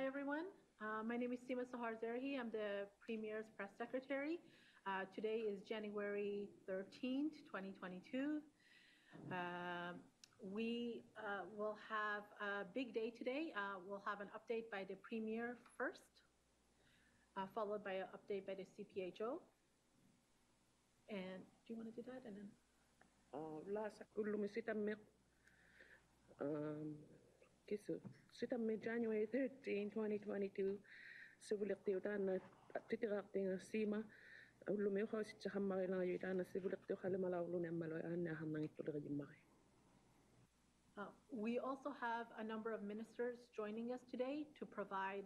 Hi, everyone. My name is Sima Sahar-Zerhi. I'm the Premier's Press Secretary. Today is January 13th, 2022. We will have a big day today. We'll have an update by the Premier first, followed by an update by the CPHO. And do you want to do that? And then. So, January 13, 2022, civil activity, Sima, we also have a number of ministers joining us today to provide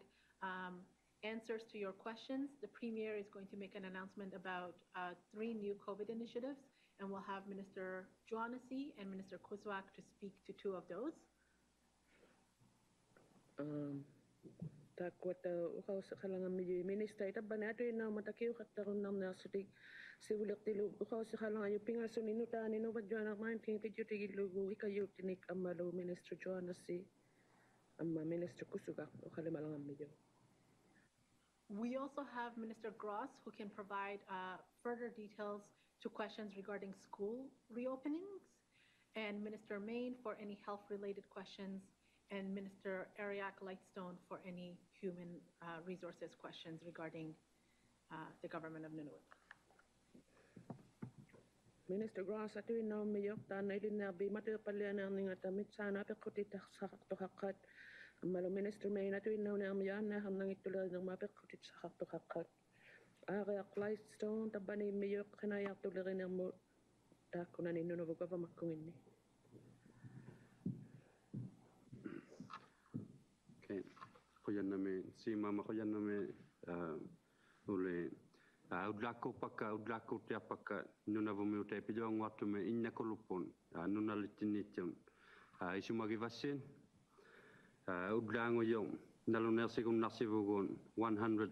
answers to your questions. The Premier is going to make an announcement about 3 new COVID initiatives, and we'll have Minister Joanasie and Minister Qikitazuk to speak to 2 of those. We also have Minister Gross, who can provide further details to questions regarding school reopenings, and Minister Main for any health-related questions, and Minister Ariak Lightstone for any human resources questions regarding the government of Nunavut. Minister Gross, atu ina miyok tanay linabi matapalian ng ngatamit sana pagkutitak sa katuhakat. Malo Minister Main atu ina namiyan na hamang itulad ng mapagkutit sa katuhakat. Ariak Lightstone tabani miyok kanayak tularin ng mo takunan ni Nunavut government ni. Okay, I'm going to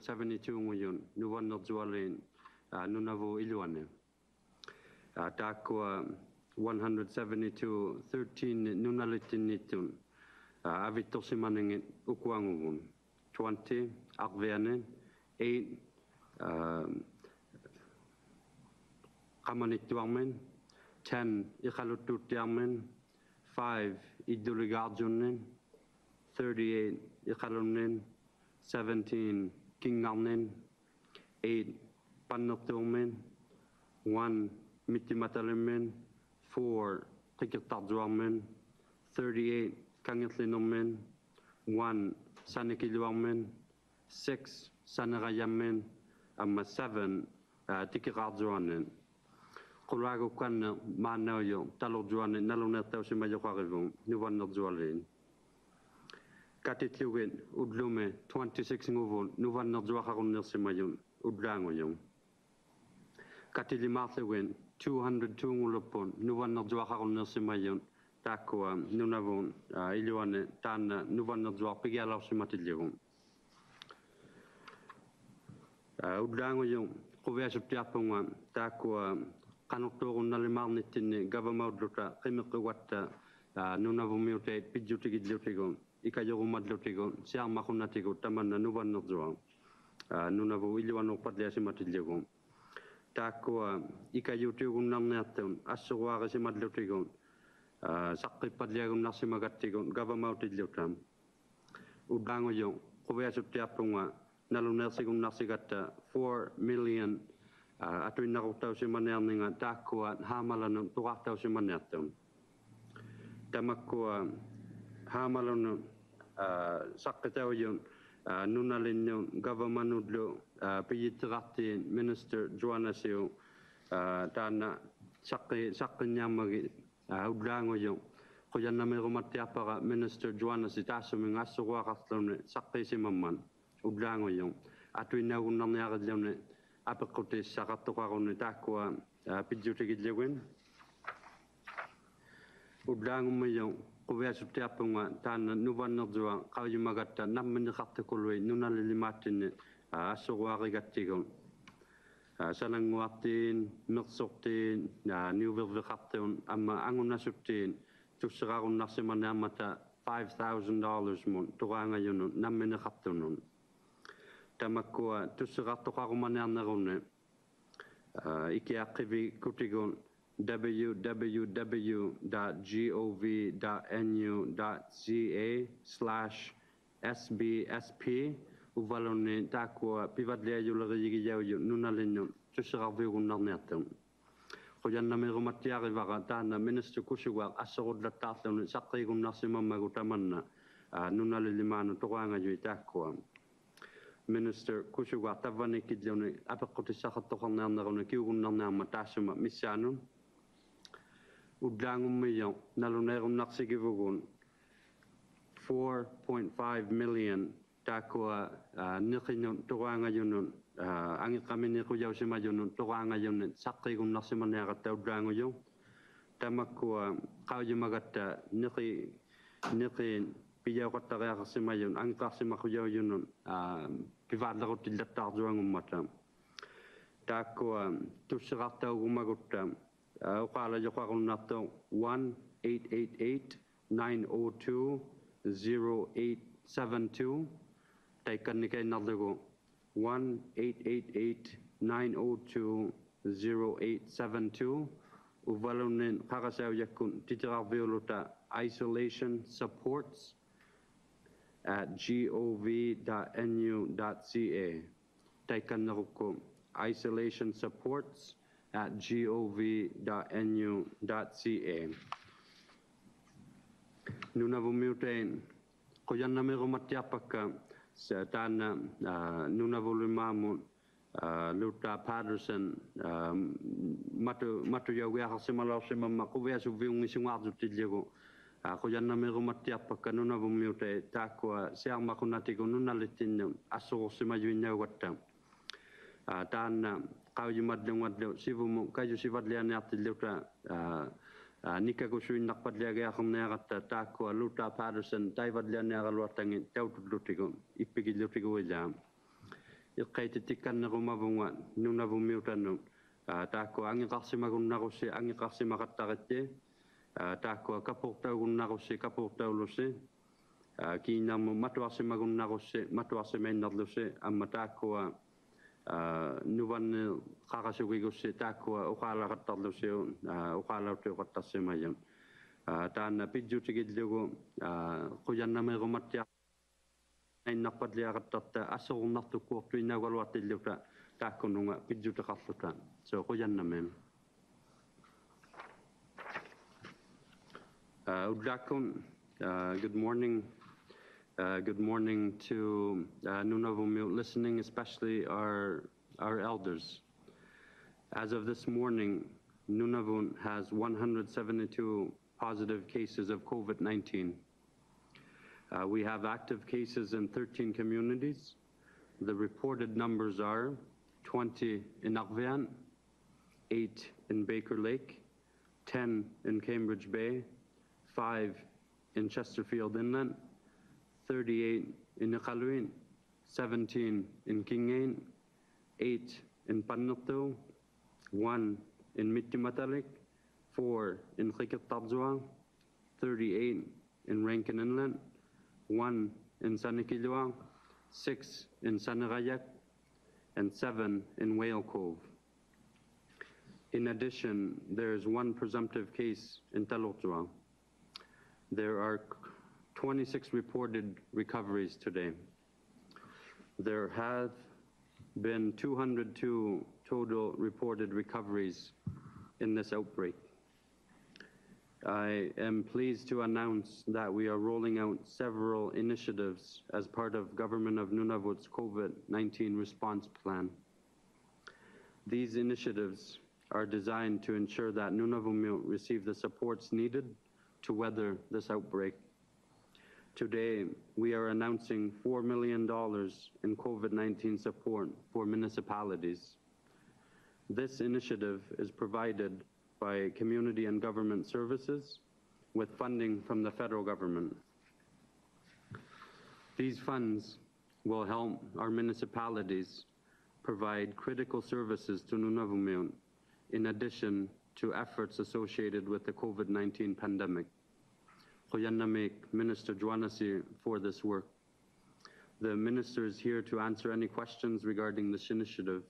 go to the hospital. Avitosimangin ukwangun 20 akvianen 8 kamanitwangmen 10 ikalututiangmen 5 iduligarjunen 38 ikalunen 17 kingarnen 8 pannuqtumen 1 mittimatalimen 4 qikitazukmen 38 Kangit Linomen, 1 Sanikiluaq, 6 Sanagayam, and 7 Tikirajuan. Kurago can manoyo, Talojuan, Nalonatosimajavum, Nuvan Nozualin. Katituin, Udlume, 26 Novon, Nuvan Nozuakarun Nasimayum, Udlangoyum. Katilimathawin, 202 Ulupon, Nuvan Nozuakarun Nasimayum. Takwa Nunavun Iluane Tan Nuvanadzwa Pigala Simatilum. Udlangoyum Kuvesupiapunga Takwa Kanotor Nalimarnitin Government Luta Emekuata Nunavummiut Pijutigigon Ikayorumadlutigon Siam Mahunatigo Tamana Nuvanadzwa Nunavu Iluano Padlesimatilum. Takwa Ikayutugun Namnatum Aswara Simadlutigon Sakri Padlegum Nasimagatigon, Government Lutam Ubangoyong, Kovesutiapunga, Nalunersigum Nasigata, 4 million Atuinarutausimanerninga, Takua, Hamalanum, Turatausimanatum Tamakua, Hamalanum, Sakritarium, Nunalinum, Government Udlu, Piyitrati, Minister Joanasie, Tana Sakrinyamagi. Udlangoyong, Koyaname Romatiapara, Minister Joanasie Tasuming Asuarathlone, Sakisimaman, Udlangoyong, Atuinaunanaradlone, Apacotis, Saratokarone, Takua, Pidjutigilewin, Udlangoyong, Kovesutapunga, Tana, Nuvanodua, Kayumagata, Naminakatakulu, Nunalilimatin, Asuarigatigon, Salanguatin, Mersotin, Newville Verhaton, Ama Angunasutin, Tusarun Nasimanamata, $5,000 mun tuangayunun nammene kaptunun. Tamakua tusagatukagumanernerune. Ikiakivi kutigun www.gov.nu.ca/SBSP uvalone takua pivadleayularigiyayu nunalinun tusagavigunarnertun. Minister Kushuwa Asod Latatun Sakrigum Nasima Magutamana Nunaliman Toranga Yutakwa. Minister Kushuwa Tavanikidjoni Apakotisakatokan Kugunana Matasima Missanum Udangum Million Nalunerum Naxigivugun 4.5 million Takwa Nikinun Toranga Yunun. Angikamini Kujosima Yunun, Toranga Yunit, Sakrigum Nasimanera Taudango, Tamakua, Kaujumagata, Niki, Piyakatara Simayun, Ankasima Kujoyunun, Pivadroti Tarduangumata, Takua, Tusirata Umagutam, Okala Yokarunato, 1-888-902-0872, Taikanike Nadugo. 1-888-902-0872. Uvalunin Karasau Yakun Titrar Violota Isolation Supports at gov.nu.ca. Taikanaruku Isolation Supports at gov.nu.ca. Nunavummiut Koyanamirumatyapaka. Tana Nunavummiut Luta Patterson Matu Yawea Simalosima Makuya Suvium Singwatu Tijago Koyanamirumatyapaka Nunavummiut Takwa Siamakunatiko Nunalitinum Aso Simajuina Watam Tana Kaujumadwat Sivum Kajusivadlianati Luta Nikagusuin Napadlega Homerata Takua Luta Patterson, Taiwadlianera Lotang, Taut Lutigo, Ipigi Lutiguizam. Ilkatikan Rumavunga, Nunavummiutanum, Taco Angrasimagun Narose, Angrasimatarate, Taco Caportagun Narose, Caportaulose, Kinam Matuasimagun Narose, Matuasimen Narose, and Matacoa Nuvan Karasuigose, Tacoa, Okala Rataloseo, Okala Ratasemayan, Tana Pidjutigo, Koyanameromatia, and Napadia Ratata, Aso not to court to Inaguati Luta, Taconuma, Pidjutakafutan, so Koyaname Udakun. Good morning. Good morning to Nunavummiut listening, especially our elders. As of this morning, Nunavut has 172 positive cases of COVID-19. We have active cases in 13 communities. The reported numbers are 20 in Arviat, 8 in Baker Lake, 10 in Cambridge Bay, 5 in Chesterfield Inlet, 38 in Iqaluit, 17 in Kinngait, 8 in Pannuqtu, 1 in Mittimatalik, 4 in Qikitazuk, 38 in Rankin Inlet, 1 in Sanikiluaq, 6 in Ariak, and 7 in Whale Cove. In addition, there is 1 presumptive case in Talotsuaq. There are 26 reported recoveries today. There have been 202 total reported recoveries in this outbreak. I am pleased to announce that we are rolling out several initiatives as part of Government of Nunavut's COVID-19 response plan. These initiatives are designed to ensure that Nunavummiut receive the supports needed to weather this outbreak. Today, we are announcing $4 million in COVID-19 support for municipalities. This initiative is provided by Community and Government Services with funding from the federal government. These funds will help our municipalities provide critical services to Nunavummiut in addition to efforts associated with the COVID-19 pandemic. Qoyanamek, Minister Joanasie, for this work. The Minister is here to answer any questions regarding this initiative.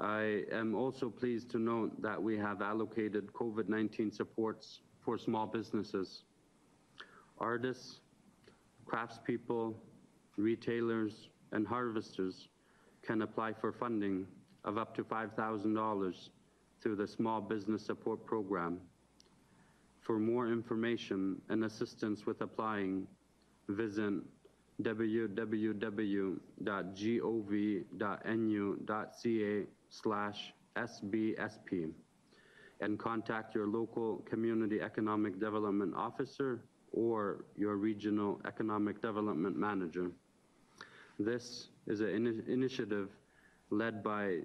I am also pleased to note that we have allocated COVID-19 supports for small businesses. Artists, craftspeople, retailers, and harvesters can apply for funding of up to $5,000 through the Small Business Support Program. For more information and assistance with applying, visit www.gov.nu.ca/SBSP and contact your local Community Economic Development Officer or your Regional Economic Development Manager. This is an initiative led by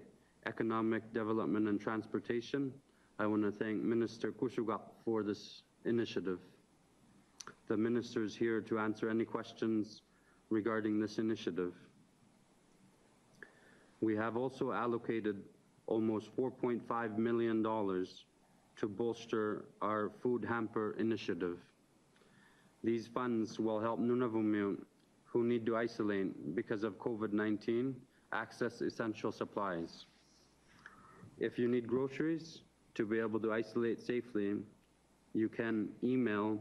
Economic Development and Transportation. I want to thank Minister Kushugap for this initiative. The Minister is here to answer any questions regarding this initiative. We have also allocated almost $4.5 million to bolster our food hamper initiative. These funds will help Nunavummiut who need to isolate because of COVID-19 access essential supplies. If you need groceries to be able to isolate safely, you can email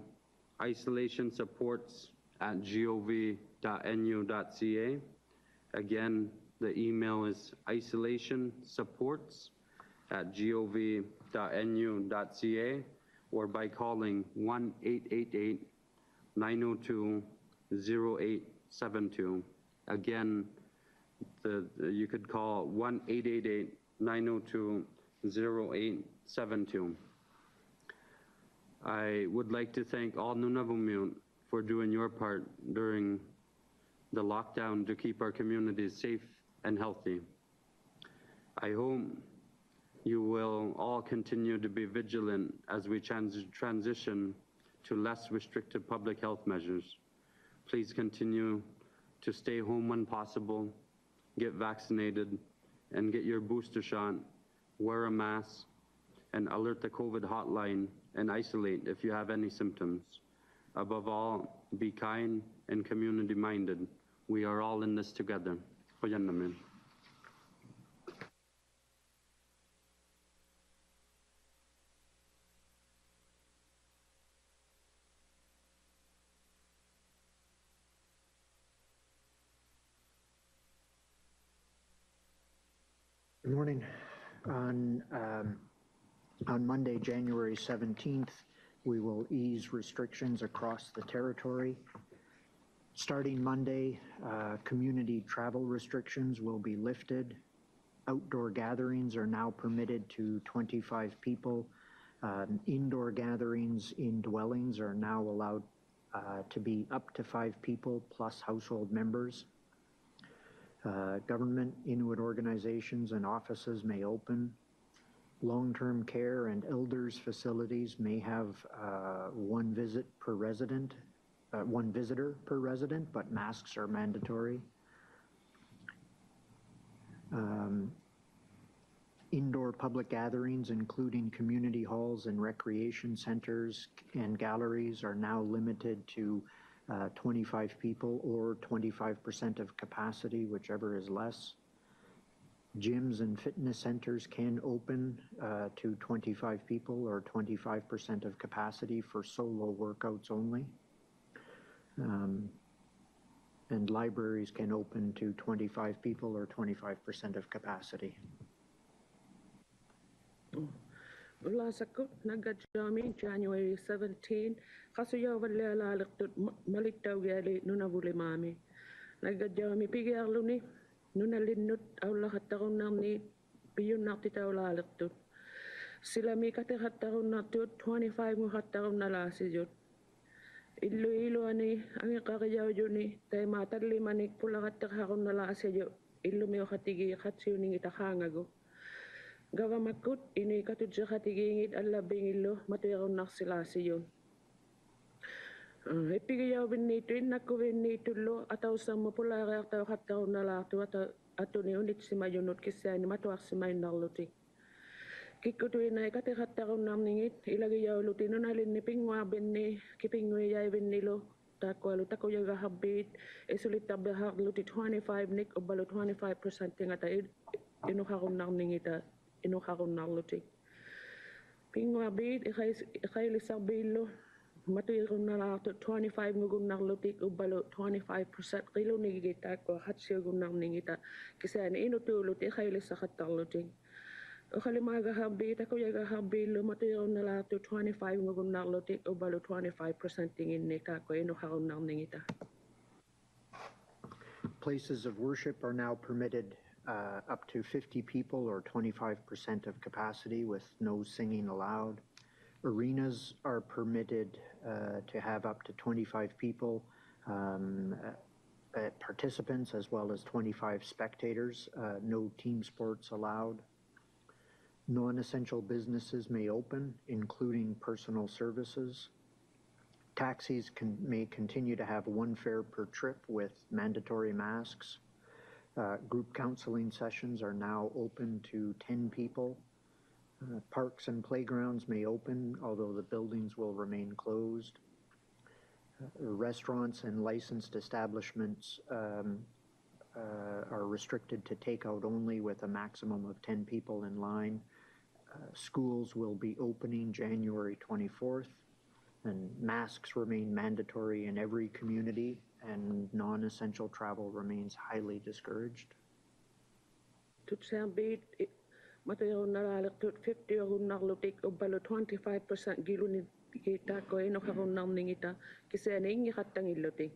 isolationsupports@gov.nu.ca. Again, the email is isolationsupports@gov.nu.ca or by calling 1-888-902-0872. Again, you could call 1-888-902-0872. I would like to thank all Nunavummiut for doing your part during the lockdown to keep our communities safe and healthy. I hope you will all continue to be vigilant as we transition to less restrictive public health measures. Please continue to stay home when possible, get vaccinated, and get your booster shot, wear a mask, and alert the COVID hotline and isolate if you have any symptoms. Above all, be kind and community-minded. We are all in this together. Qoyanamek. Good morning. On Monday, January 17th, we will ease restrictions across the territory. Starting Monday, community travel restrictions will be lifted. Outdoor gatherings are now permitted to 25 people. Indoor gatherings in dwellings are now allowed to be up to 5 people plus household members. Government, Inuit organizations, and offices may open. Long-term care and elders facilities may have one visitor per resident, but masks are mandatory. Indoor public gatherings, including community halls and recreation centers and galleries, are now limited to 25 people or 25% of capacity, whichever is less. Gyms and fitness centers can open to 25 people or 25% of capacity for solo workouts only. And libraries can open to 25 people or 25% of capacity. January 17. Nunalinnut aulahatarun namni biyun naktitaulaliktut. Silami katihatarun natut 25 muhatarun nalasijut. Illuani angikariyaujuni taimatalimani pulakatharun nalasijut. Illumiyohatigi hatsiuning itahangago. Gavamakut ini katujahatigingit allabing illu matirun naksilasijun. Epigiyaw binito in nakuvinitullo at usang mapulaga at hataw na lahat at unit si mayunot kasi ni matuak si may naluti. Kikutuina katehatarun namningit, ilagayaw lutino nalin ni Pingwa Benni, Kipingwayay Benilo, Takualutakoya Habit, Esulitabaha luti 25 nick or balu 25% tingata inuharun namningita, inuharun naluti. Pingwa bid, Ikhailisabilo, Matirunala to 25 mugun nalutik, ubalu 25% Rilunigita, or Hatsirgun namningita, Kisan inutuluti, Ikhailisakataluti. Ukalimaga habit, Takoyaga habit, Lumatiro Nala to 25 mugun nalutik, ubalu 25% in Nitako, Inuharun namningita. Places of worship are now permitted up to 50 people or 25% of capacity with no singing allowed. Arenas are permitted to have up to 25 people, participants, as well as 25 spectators. No team sports allowed. Non-essential businesses may open, including personal services. Taxis may continue to have one fare per trip with mandatory masks. Group counseling sessions are now open to 10 people. Parks and playgrounds may open, although the buildings will remain closed. Restaurants and licensed establishments are restricted to takeout only with a maximum of 10 people in line. Schools will be opening January 24th, and masks remain mandatory in every community, and non-essential travel remains highly discouraged. Mateo Naralik to 50 Runarlotic Obalo 25% Gilunita Coeno Harunam Ningita, Kisaning Hatangilotic.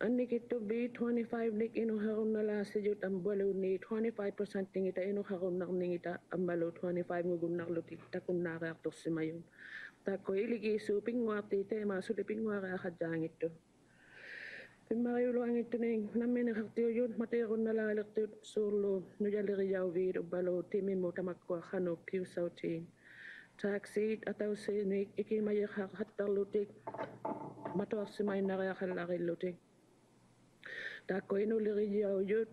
And Nikit to be 25 Nick in Harunala Sejut and Baluni 25% Ningita in Harunam Ningita, and Malo 25 Mugunarlotic Takunara to Simayum. Tacoiligi souping wati tema slipping wara had dangito. In Mariulang it tuning, Naminatio Yun, Mateo Nalalectu, Solo, Nujaleria Vid, Obalo, Timmy Motamaqua, Hano, Pusautin. Taxi, Atausinik, Ikimaya Hatalutik, Matosimai Narahalari Lutik. Tacoino Liria Yut,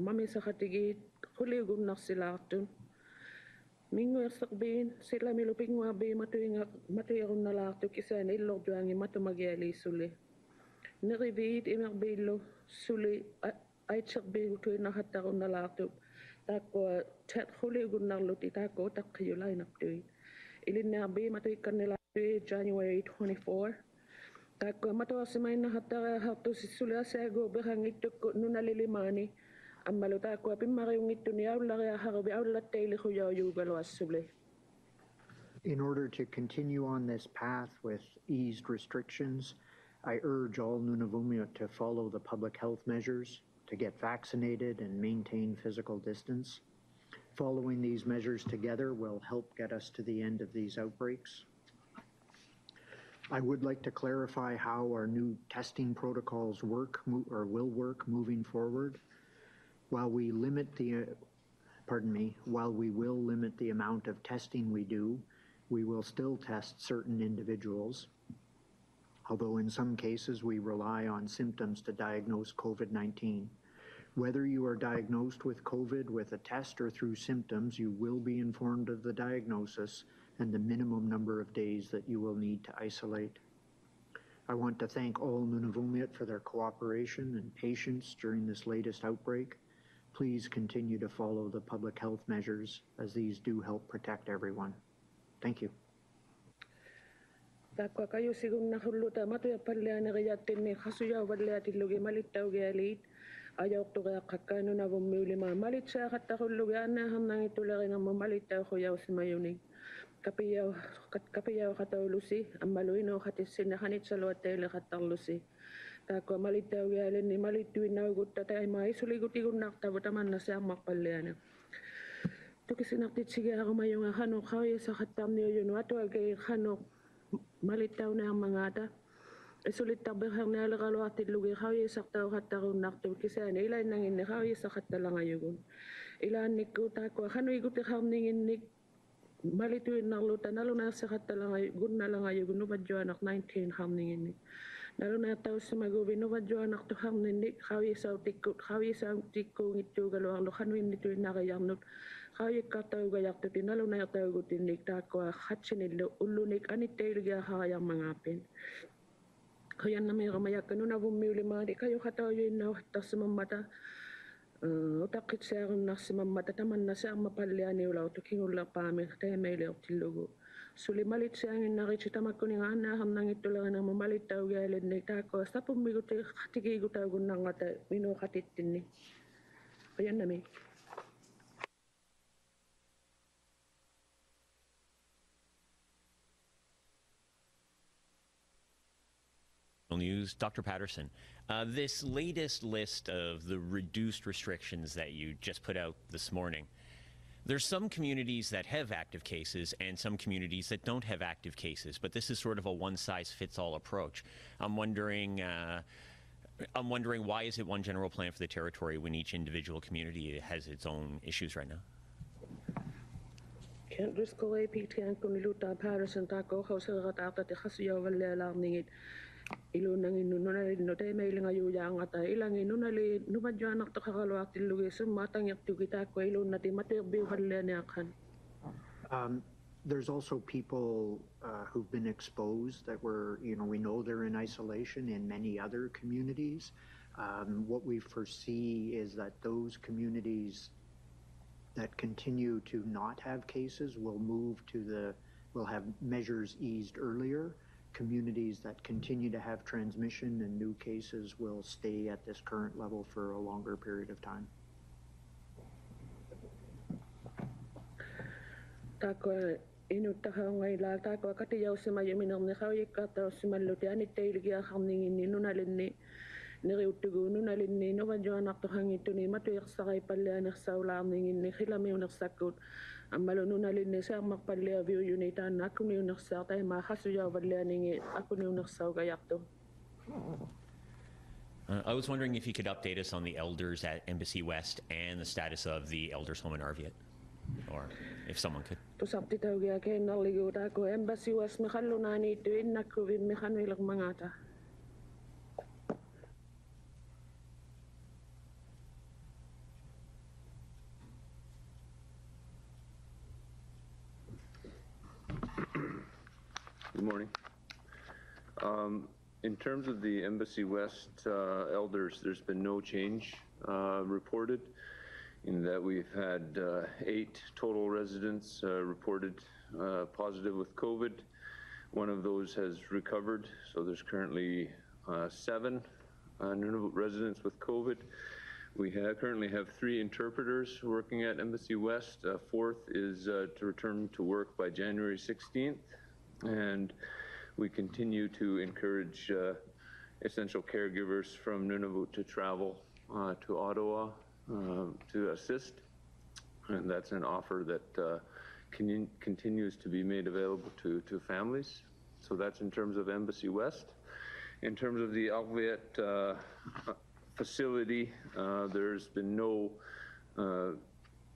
Mami Sahatigi, Huligun Narsilatun. Mingwe Sabin, Silla Milupingwa be Mateo Nalatu Kisan, Illo Duangi, Matamagiali Suli. Nerivit Imerbello, Suli, Aichabil to Nahatar on the Lartu, Taco, Tat Holiagunar Lutitaco, Taculine up to it. Ilina B. Maticanella, January 24. Taco Matosimina Hatara, Hatu Sula Sago, Behangit to Nunalilimani, and Malotaco, Pimaring it to Niaula Harabi Aula Taylor, who you go as Sule. In order to continue on this path with eased restrictions, I urge all Nunavummiut to follow the public health measures, to get vaccinated and maintain physical distance. Following these measures together will help get us to the end of these outbreaks. I would like to clarify how our new testing protocols work or will work moving forward. While we will limit the amount of testing we do, we will still test certain individuals. Although in some cases we rely on symptoms to diagnose COVID-19. Whether you are diagnosed with COVID with a test or through symptoms, you will be informed of the diagnosis and the minimum number of days that you will need to isolate. I want to thank all Nunavummiut for their cooperation and patience during this latest outbreak. Please continue to follow the public health measures, as these do help protect everyone. Thank you. Takwa kayo sigun na huluta matu ya palya na gayatin ni hasuya walya tilugi malit tao gayalit ayok tuga kakano na bumulima malit sa katahuluga na hamang itulagin ang malit tao kuya usimayunig kapiyaw katahulusi ang maluino katisin na hanit sa lote la katahulusi takwa malit tao gayalin ni malit tuwin na ugut tatay maisuligut igun naktabotaman na siyang makpalya na. Tukisinaktit sige ako mayong hanok kaya sa katam niyo yun wato agay hanok Malitaw na ang mga ata. Isulit tabihang nalakalwatid lugi kayo sa tao katarong nakto. Kisa na ilan nang inikaw sa katalangayon. Ilan niko tako. Kano iguti kang ninginig malituin ng luta. Nalo na sa katalangayon na langayon. Nubadyo anak 19 kang ninginig. Nalo na tao sa magubi. Nubadyo anak to kang ninginig. Kayo sa tikot. Kayo sa tikong ito galawang. Kano inituin na kayang nuk. News. Dr. Patterson, this latest list of the reduced restrictions that you just put out this morning, there's some communities that have active cases and some communities that don't have active cases, but this is sort of a one-size-fits-all approach. I'm wondering why is it one general plan for the territory when each individual community has its own issues right now? Kent Driscoll, APTN Patterson, there's also people who've been exposed that were, we know they're in isolation in many other communities. What we foresee is that those communities that continue to not have cases will move to the, will have measures eased earlier. Communities that continue to have transmission and new cases will stay at this current level for a longer period of time. I was wondering if you could update us on the elders at Embassy West and the status of the elders home in Arviat, or if someone could. Good morning. In terms of the Embassy West elders, there's been no change reported, in that we've had 8 total residents reported positive with COVID. One of those has recovered, so there's currently 7 Nunavut residents with COVID. We currently have 3 interpreters working at Embassy West. A 4th is to return to work by January 16th. And we continue to encourage essential caregivers from Nunavut to travel to Ottawa to assist. And that's an offer that continues to be made available to families. So that's in terms of Embassy West. In terms of the Arviat facility, there's been no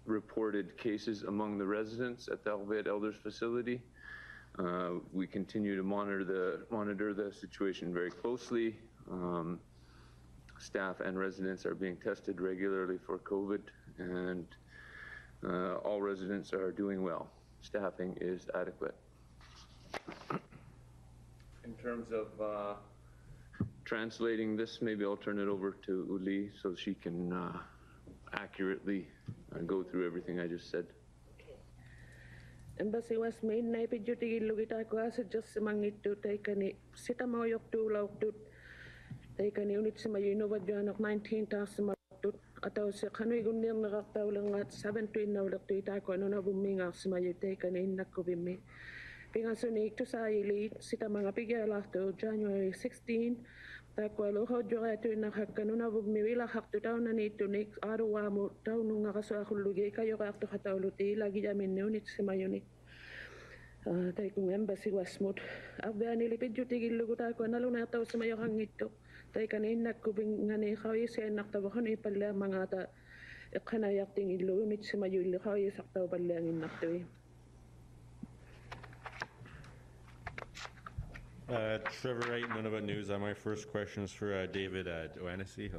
reported cases among the residents at the Arviat Elders facility. We continue to monitor the situation very closely. Staff and residents are being tested regularly for COVID, and all residents are doing well. Staffing is adequate. In terms of translating this, maybe I'll turn it over to Uli so she can accurately go through everything I just said. Embassy West Main na ipidjuti ilugita ko sa just mangit to take any sitamo yok to law to take any unit sima Unova John of 19,000 ataw sa kanoy gunyar nagtaw lang at 17 na ulit ita ko ano na buming ang sima yung take any nakubimi pinasunik to sa ili sitama ng pigyala to January 16 takwa loho jora to nakakano na bumili lahak to taon na nito next araw mo taon ng nakasuakulugay kayo kahit hataw luti lagi yamin unit sima unit. Taikung Embassy West Mode. Abya nilipidjutigil lugo tayo na luna tao sa mayokang ito. Tayo kanin nakubing ngani kayo sa naktawahan ipalya mga ta ikanayak tingil lugo nit sa mayul kayo sa tao palangin naktoy. Trevor Wright, Nunavut News. My first question is for David Joanasie.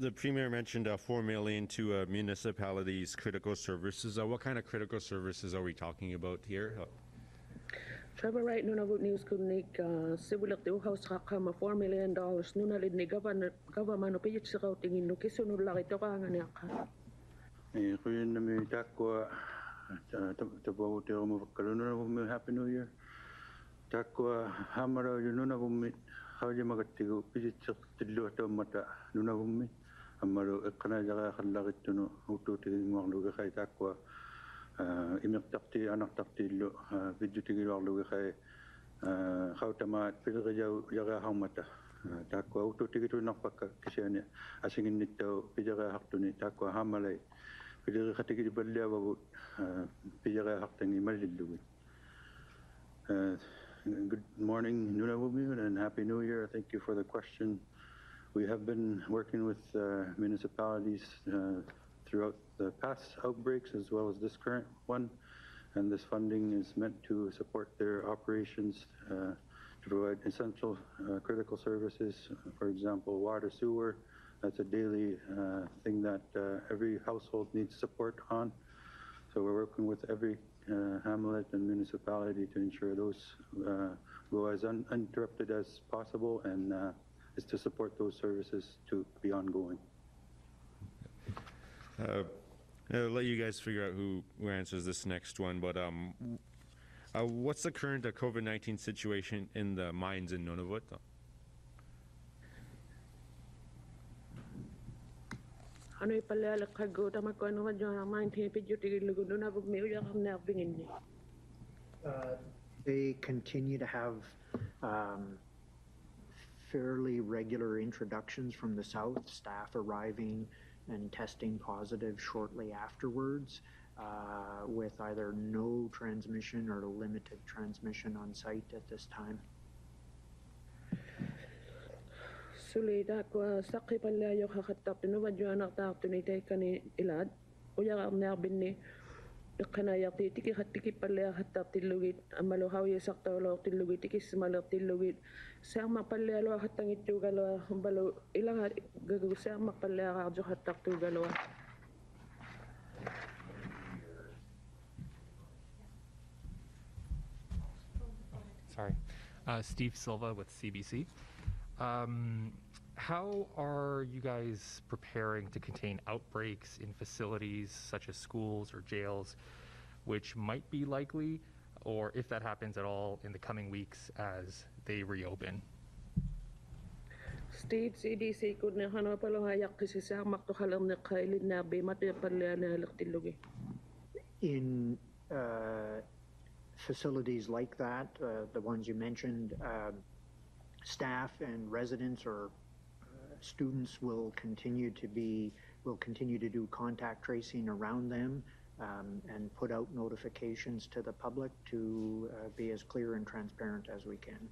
The Premier mentioned $4 million to municipalities' critical services. What kind of critical services are we talking about here? Trevor Wright, Nunavut News, Kunnik, Siwilak Deuhaus Rakama, $4 million, Nunalit ni government of Pijit Sirouting in Nukisunu Laritoranganaka. Happy New Year. Takwa Hamara, Nunavummit, Hajamagatigo, Pijit Sirouting Mata, Nunavummit, Amaro, Ekanaja Larituno, Utoting Mandukai Takwa. Imertati, Anartati, Vigitigar Lugai, Hautama, Pilraja, Yara Hamata, Takwa, Utotikitu Napaka, Kishania, Asinginito, Pijara Hartuni, Takwa Hamale, Pijarati Bellava, Pijara Hartani Malidu. Good morning, Nunavummiut, and Happy New Year. Thank you for the question. We have been working with municipalities throughout the past outbreaks as well as this current one, and this funding is meant to support their operations to provide essential critical services, for example water, sewer. That's a daily thing that every household needs support on, so we're working with every hamlet and municipality to ensure those go as uninterrupted as possible, and is to support those services to be ongoing. I'll let you guys figure out who answers this next one, but what's the current COVID-19 situation in the mines in Nunavut? They continue to have fairly regular introductions from the south, staff arriving and testing positive shortly afterwards, with either no transmission or limited transmission on site at this time. Sorry. Steve Silva with CBC. How are you guys preparing to contain outbreaks in facilities such as schools or jails, which might be likely, or if that happens at all, in the coming weeks as they reopen? Steve, CDC could not handle the in facilities like that, the ones you mentioned, staff and residents or students will continue to do contact tracing around them, and put out notifications to the public to be as clear and transparent as we can.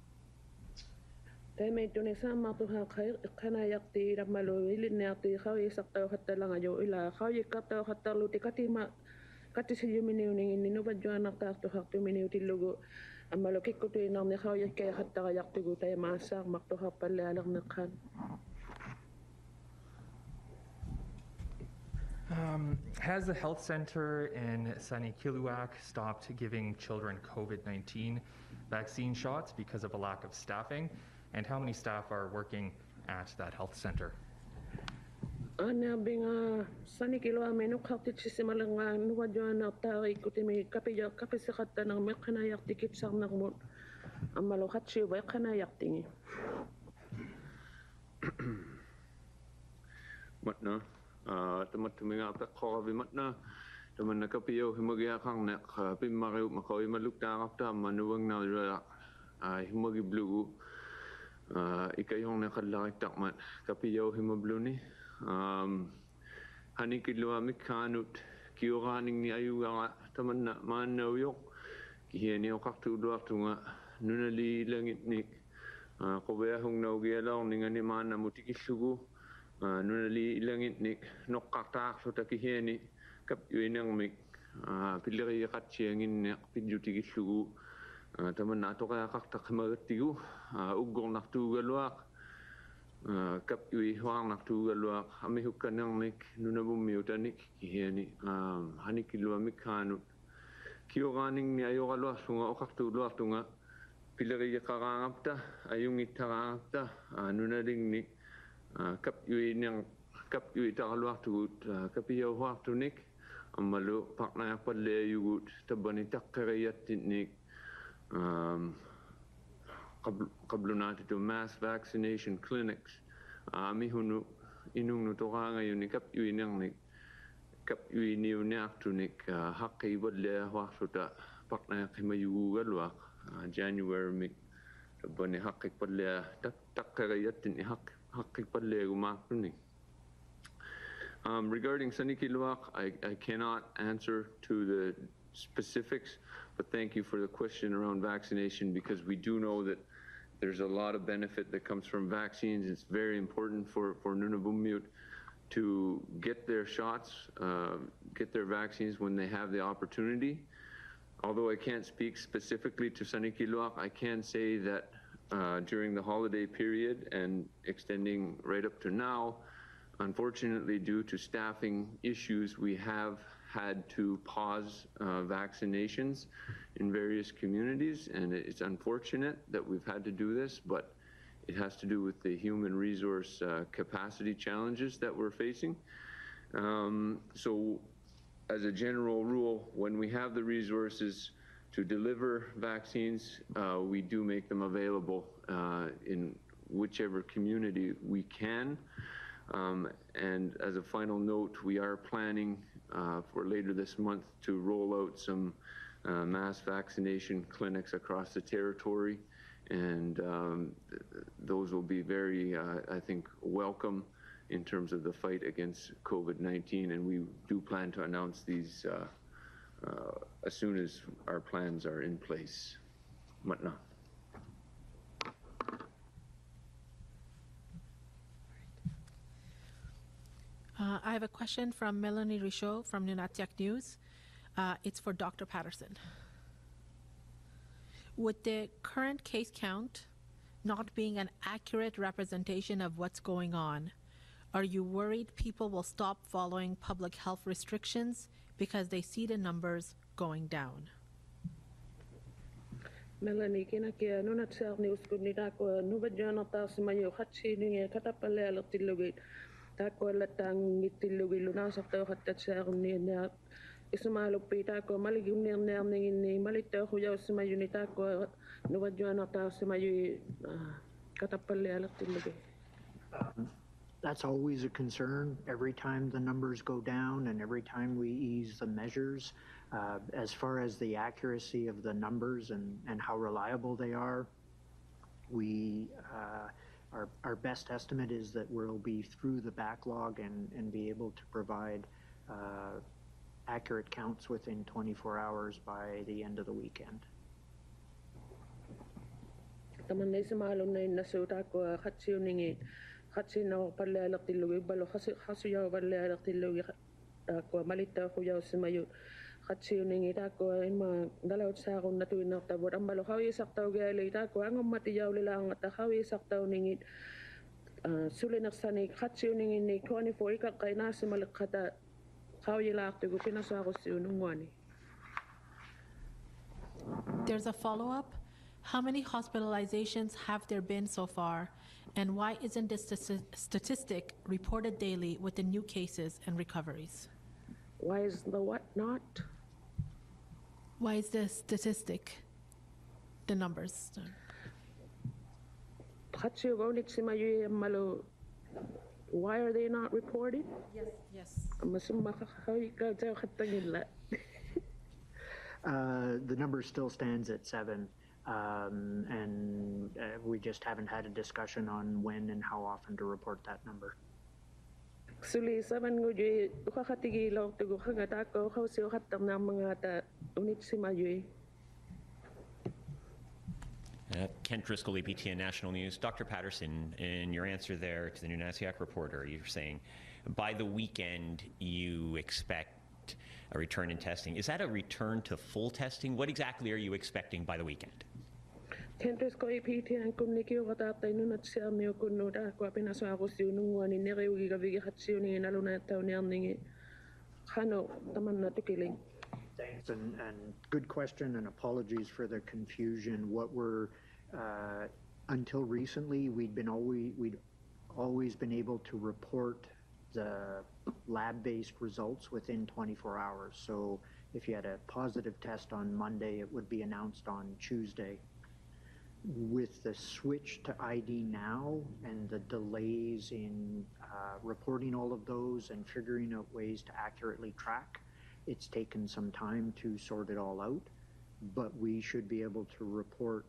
Has the health center in Sanikiluaq stopped giving children COVID-19 vaccine shots because of a lack of staffing? And how many staff are working at that health center? Nunali langit nik nok katak so takiheni kap yuinang mik piliri katchingin nek pinjuti kisugu taman nato ka kaktak magtigu ugong naktu galwak Kap ui huang nak tu galuak amehukanang nik Nunavummiut anik kihiani Sanikiluaq hanut kioraning ni ayogaluak sunga oqartu luak tunga pilari qarangapta ayungittaraangapta nunaligni kap ui taqaluak tugut kapiyo huartunik ammalu parnaaqpalleayugut tabbani taqqeriyattitnik qablunati to mass vaccination clinics amihunu inungnu toqaangayuni kap uinernik haqqiipallahuarsuta parnaaqqimayugugaluaq January mik tabbani haqqiqpallea taqqeriyattin haqqiqpalleagumaartunik. Regarding Sanikiluaq, I cannot answer to the specifics, but thank you for the question around vaccination, because we do know that there's a lot of benefit that comes from vaccines. It's very important for Nunavummiut to get their shots, get their vaccines when they have the opportunity. Although I can't speak specifically to Sanikiluaq, I can say that during the holiday period and extending right up to now, unfortunately, due to staffing issues, we have had to pause vaccinations in various communities, and it's unfortunate that we've had to do this, but it has to do with the human resource capacity challenges that we're facing. So as a general rule, when we have the resources to deliver vaccines, we do make them available in whichever community we can. And as a final note, we are planning for later this month to roll out some mass vaccination clinics across the territory, and those will be very, I think, welcome in terms of the fight against COVID-19, and we do plan to announce these as soon as our plans are in place. Matna. I have a question from Melanie Ritchot from Nunatsiaq News. It's for Dr. Patterson. Would the current case count not being an accurate representation of what's going on, are you worried people will stop following public health restrictions because they see the numbers going down? Melanie Kinakia Nunatsiaq News Kunidako Nubajana Sima Hatchini Katapala Tilogate. Tako latang itilugiluna sa tawhatat sa niya isumalupita ko maligim niya ningin malitaw ko yaw sa mayunita ko nuwadyan ata sa mayu katapalya latilugi. That's always a concern. Every time the numbers go down and every time we ease the measures, as far as the accuracy of the numbers and how reliable they are, we. Our best estimate is that we'll be through the backlog and be able to provide accurate counts within 24 hours by the end of the weekend. Katsiuning ita ko in mga dalaw sa akong natuin ng tabot. Ang balakawi saktaw gali ita ko. Ang matiyaw lilang at akawi saktaw ningit. Sulinak sanig katsiuning ini ko ni po ikat kay nasa malakata. Kawi lahat ko pinasa ako siunungwani. There's a follow-up. How many hospitalizations have there been so far? And why isn't this statistic reported daily with the new cases and recoveries? Why is the what not? Why is the statistic, the numbers? Why are they not reported? Yes. The number still stands at 7, and we just haven't had a discussion on when and how often to report that number. Suli saban guji ukakatigi lang tugo kagatako kausiyo katang ng mga ta unit si Mayu. Kent Driscoll, APTN National News. Dr. Patterson, in your answer there to the Nunatsiaq reporter, you're saying by the weekend you expect a return in testing. Is that a return to full testing? What exactly are you expecting by the weekend? Kent Driscoll APTN Communique Overtata Nunatsiaq News Quapinasaurus Ununguan in Nereuga Vigationi and Alunata Nerning Hano Tamanatukiling. Thanks, and good question, and apologies for the confusion. What we're until recently, we'd always been able to report the lab-based results within 24 hours. So if you had a positive test on Monday, it would be announced on Tuesday. With the switch to ID now and the delays in reporting all of those and figuring out ways to accurately track, it's taken some time to sort it all out, but we should be able to report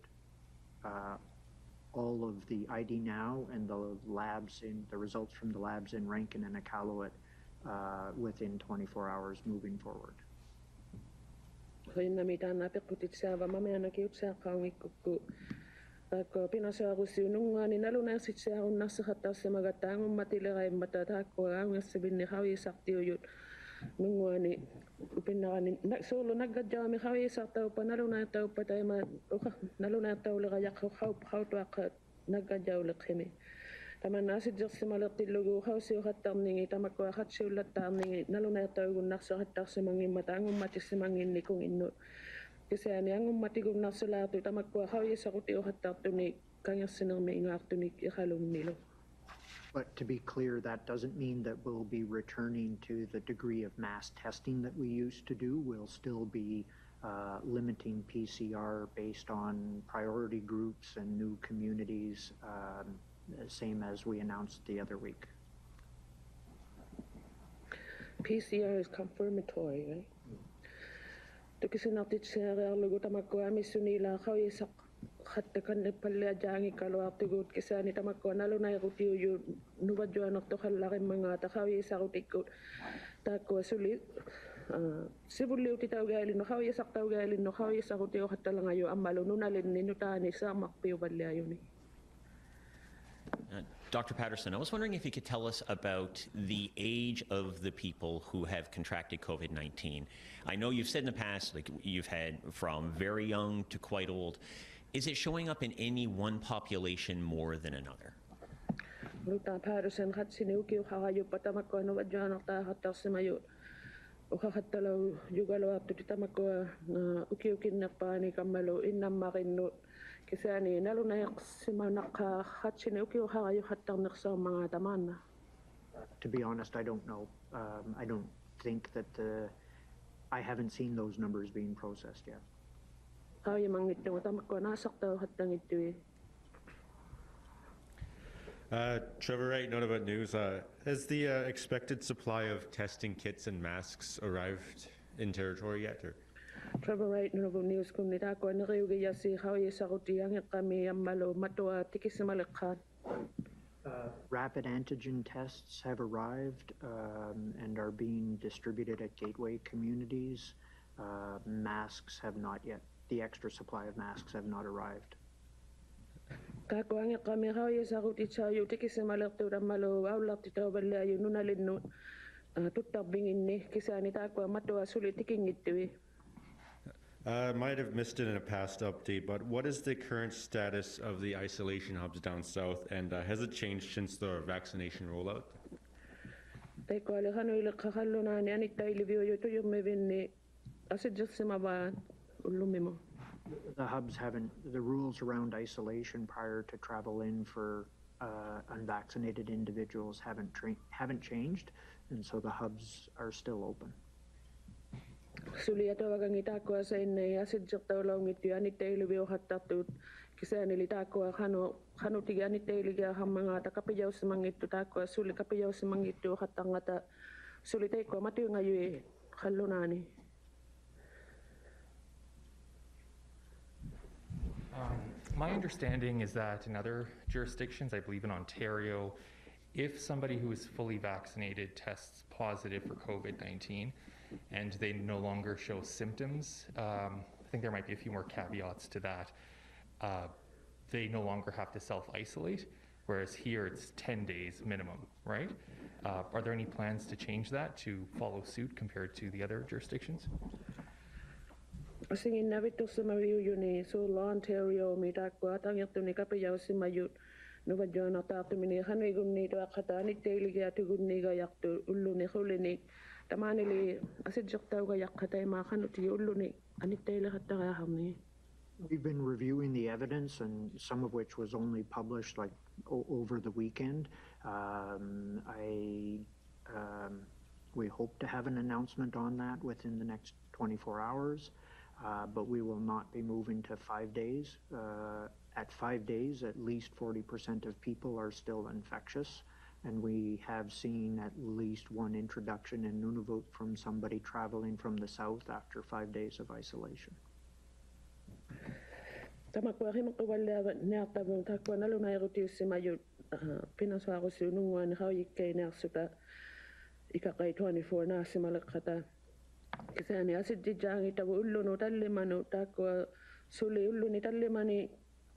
all of the ID now and the labs in the results from the labs in Rankin and Iqaluit within 24 hours moving forward. Nunguani Upinani solo Nagajami Hawisata Panaluna Tau Patama Naluna Taulayak how to Aka Nagajaula Kimi. Tamanasi just simalati logo house you had turning it Tamako Hatsula turning it Naluna Tau Nasa Tasimang Matangum Matisimang in Nikung in no Kisanyangum Matigum Nasala to Tamako Hawisakutio Hatatuni Kanyasinami Artunic Halum Nilo. But to be clear, that doesn't mean that we'll be returning to the degree of mass testing that we used to do. We'll still be limiting PCR based on priority groups and new communities, same as we announced the other week. PCR is confirmatory, right? Mm-hmm. Hatakan the Palla Jangi Kaluak to go Kisani Tamakonaluna Rutio, Nubajuan of Tohalari Mangata, Hawi Sautiko Tako Suli, Sibulutaugal, no Hawi Sakaugal, no Hawi Sautio Hatalangayo, Amalununa, Ninutani, Samak Pivalayuni. Dr. Patterson, I was wondering if you could tell us about the age of the people who have contracted COVID-19. I know you've said in the past, like you've had from very young to quite old. Is it showing up in any one population more than another? Dr. Patterson had Sinuki, Harayu Patamakono, Janata Hatasimayo, Ohatalo, Yugalo, Titamako, Ukiuki Napani, Kamalo, Inna Marino. Kisani nalunak simanaka hatsinuki harayu hatarnak sa mga daman. To be honest, I don't know. I don't think that I haven't seen those numbers being processed yet. Trevor Wright, Nunavut News. Has the expected supply of testing kits and masks arrived in territory yet? Or? Trevor Wright, Nunavut News Community, rapid antigen tests have arrived and are being distributed at gateway communities. Masks have not yet. The extra supply of masks have not arrived. I might have missed it in a past update, but what is the current status of the isolation hubs down south, and has it changed since the vaccination rollout? The hubs haven't, the rules around isolation prior to travel in for unvaccinated individuals haven't changed, and so the hubs are still open. Suliato Wagangitako as in acid jatolong it Yanitailu Hatatut, Kisanilitako, Hanotiganitailia Hamangata, Capillos Mangit to Tako, Suli Capillos Mangit to Hatangata, Suliteko Matungayu, Halunani. My understanding is that in other jurisdictions, I believe in Ontario, if somebody who is fully vaccinated tests positive for COVID-19 and they no longer show symptoms, I think there might be a few more caveats to that. They no longer have to self-isolate, whereas here it's 10 days minimum, right? Are there any plans to change that to follow suit compared to the other jurisdictions? Singin navitu samayu yuni so lawn terio mita kuatang yatu nikapayaw simayut nuba jona tap to minihan we gumni to akatani teliga to guniga yaktu uluni hulini tamanili asidjoktaga yakatay makanuti uluni anitela hatahami. We've been reviewing the evidence, and some of which was only published like over the weekend. We hope to have an announcement on that within the next 24 hours, but we will not be moving to 5 days. At 5 days, at least 40% of people are still infectious, and we have seen at least one introduction in Nunavut from somebody traveling from the south after 5 days of isolation. Tamakwahim Kuala Nertabun Takwanalu Nairutu Simayu Pinaswaru Sunuan, how you came out Suta Ikaka 24 Nasimalakata Kisani Acid Jangita Ulu Notalimanu Takwa Suli Ulu Nitalimani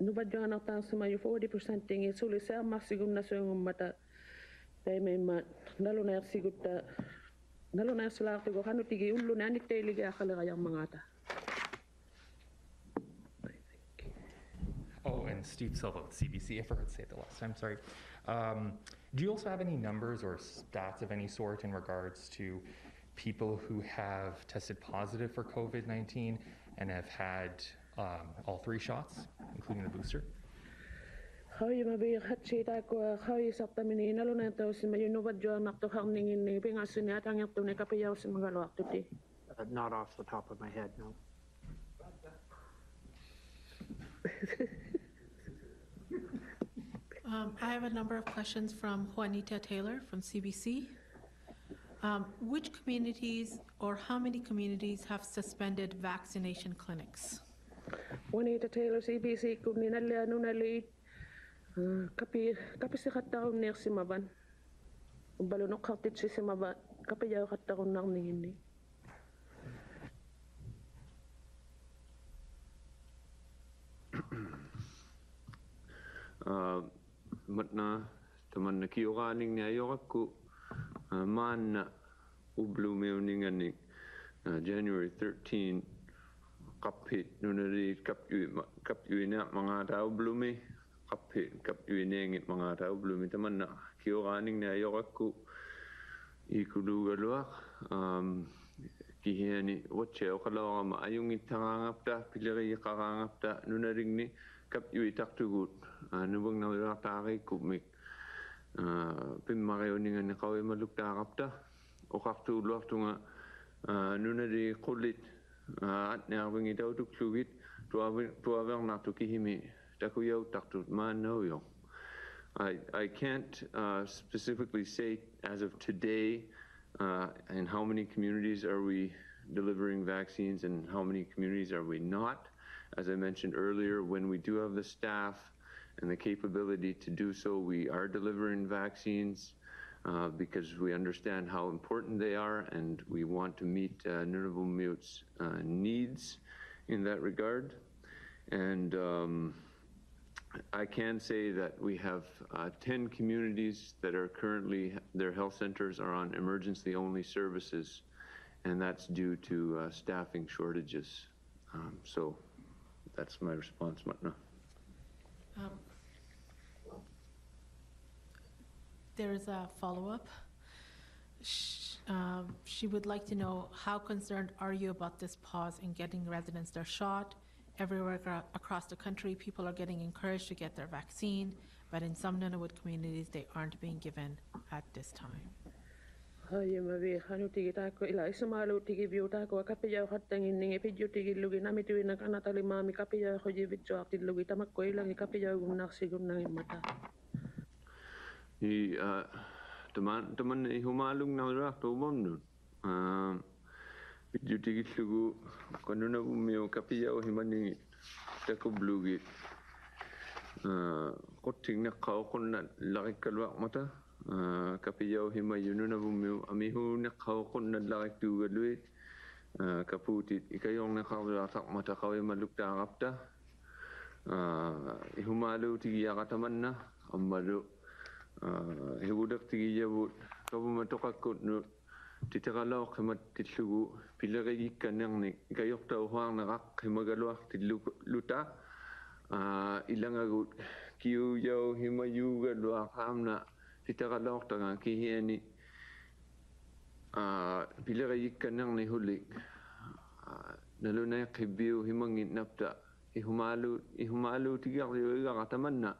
Nubajana Tansumayu 40% thing is Suli Sam Masigum Nasum Mata Payment Nalunar Siguta Nalunar Sula to Gohanutigi Ulu Naniteliga Halayamangata. Oh, and Steve Silva with CBC, I forgot to say it the last time, sorry. Do you also have any numbers or stats of any sort in regards to people who have tested positive for COVID-19 and have had all three shots, including the booster? Not off the top of my head, no. I have a number of questions from Juanita Taylor from CBC. Which communities or how many communities have suspended vaccination clinics? Juanita Taylor, CBC. Kumninalya nunali kapi sikattaw niyang simaban. Balunok hatit si simaban kapi yaw kattaw nang niyini. Matna taman nakiyoganing niyayokku man ublumeuninganing January 13 kapit nunari kapyuinat mga tao blumi kapit kapyuinengit mga tao blumi taman nakiyoganing niyayokku ikulugaluak kihani watcheo kalawa maayong itangangapta pilagay kakangapta nunaring ni kapyuitaktugut nubang naluraktaray kumik pimmarayuningan na kawe maluktakapta okaktuloaktunga nunari kulit at niyawang itaw tuklugit tuawang natukihimi takuyaw taktut manawyong. I can't specifically say as of today and how many communities are we delivering vaccines and how many communities are we not. As I mentioned earlier, when we do have the staff and the capability to do so, we are delivering vaccines because we understand how important they are and we want to meet Nunavummiut's needs in that regard. And I can say that we have 10 communities that are currently, their health centers are on emergency-only services, and that's due to staffing shortages. So that's my response, Matna. There is a follow-up. She would like to know, how concerned are you about this pause in getting residents their shot? Everywhere across the country, people are getting encouraged to get their vaccine, but in some Nunavut communities, they aren't being given at this time. Jutigit lugu kono na umeo kapiya o himani tako blugit koting na kao kon na laki kalwa mata kapiya o himayuno na umeo amihu na kao kon na laki tuwalwe kaputit ikayong na kao latak mata kao malukta kapta ihumalo tigiya kataman na amalo hibudak tigiya but kabumatokakot no Titeralor Kamatilugu, Pilaregi Kanerni, Gayopta Huanarak, Himagaluak, Luta, Ilangagut, Kiuyo, Himayuga, Luahamna, Titeralor Tarankihiani, Pilaregi Kanerni Hulik, Nalunak, Hibu, Himangit Napta, Ihumalu Tigaria Ratamana,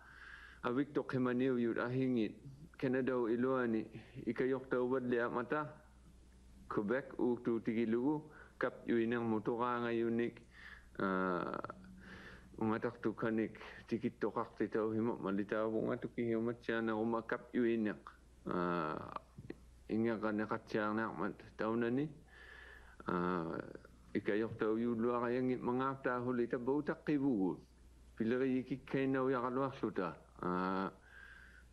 a Victor Kemaniu, Ahingit, Canada, Iloani, Ikayokta Wadlea Mata. Quebec ou tu tigilugu cap uiner motoranga unique umatartu kanik tikit toqartitau hima malitavu ngatuki himatchana uma cap uiner inga qanaqatsaarnaaq mat taunani ikayertau yuluariangi mangaartaahuli tabu taqqibugu pileriikikkainauyaqaluarluta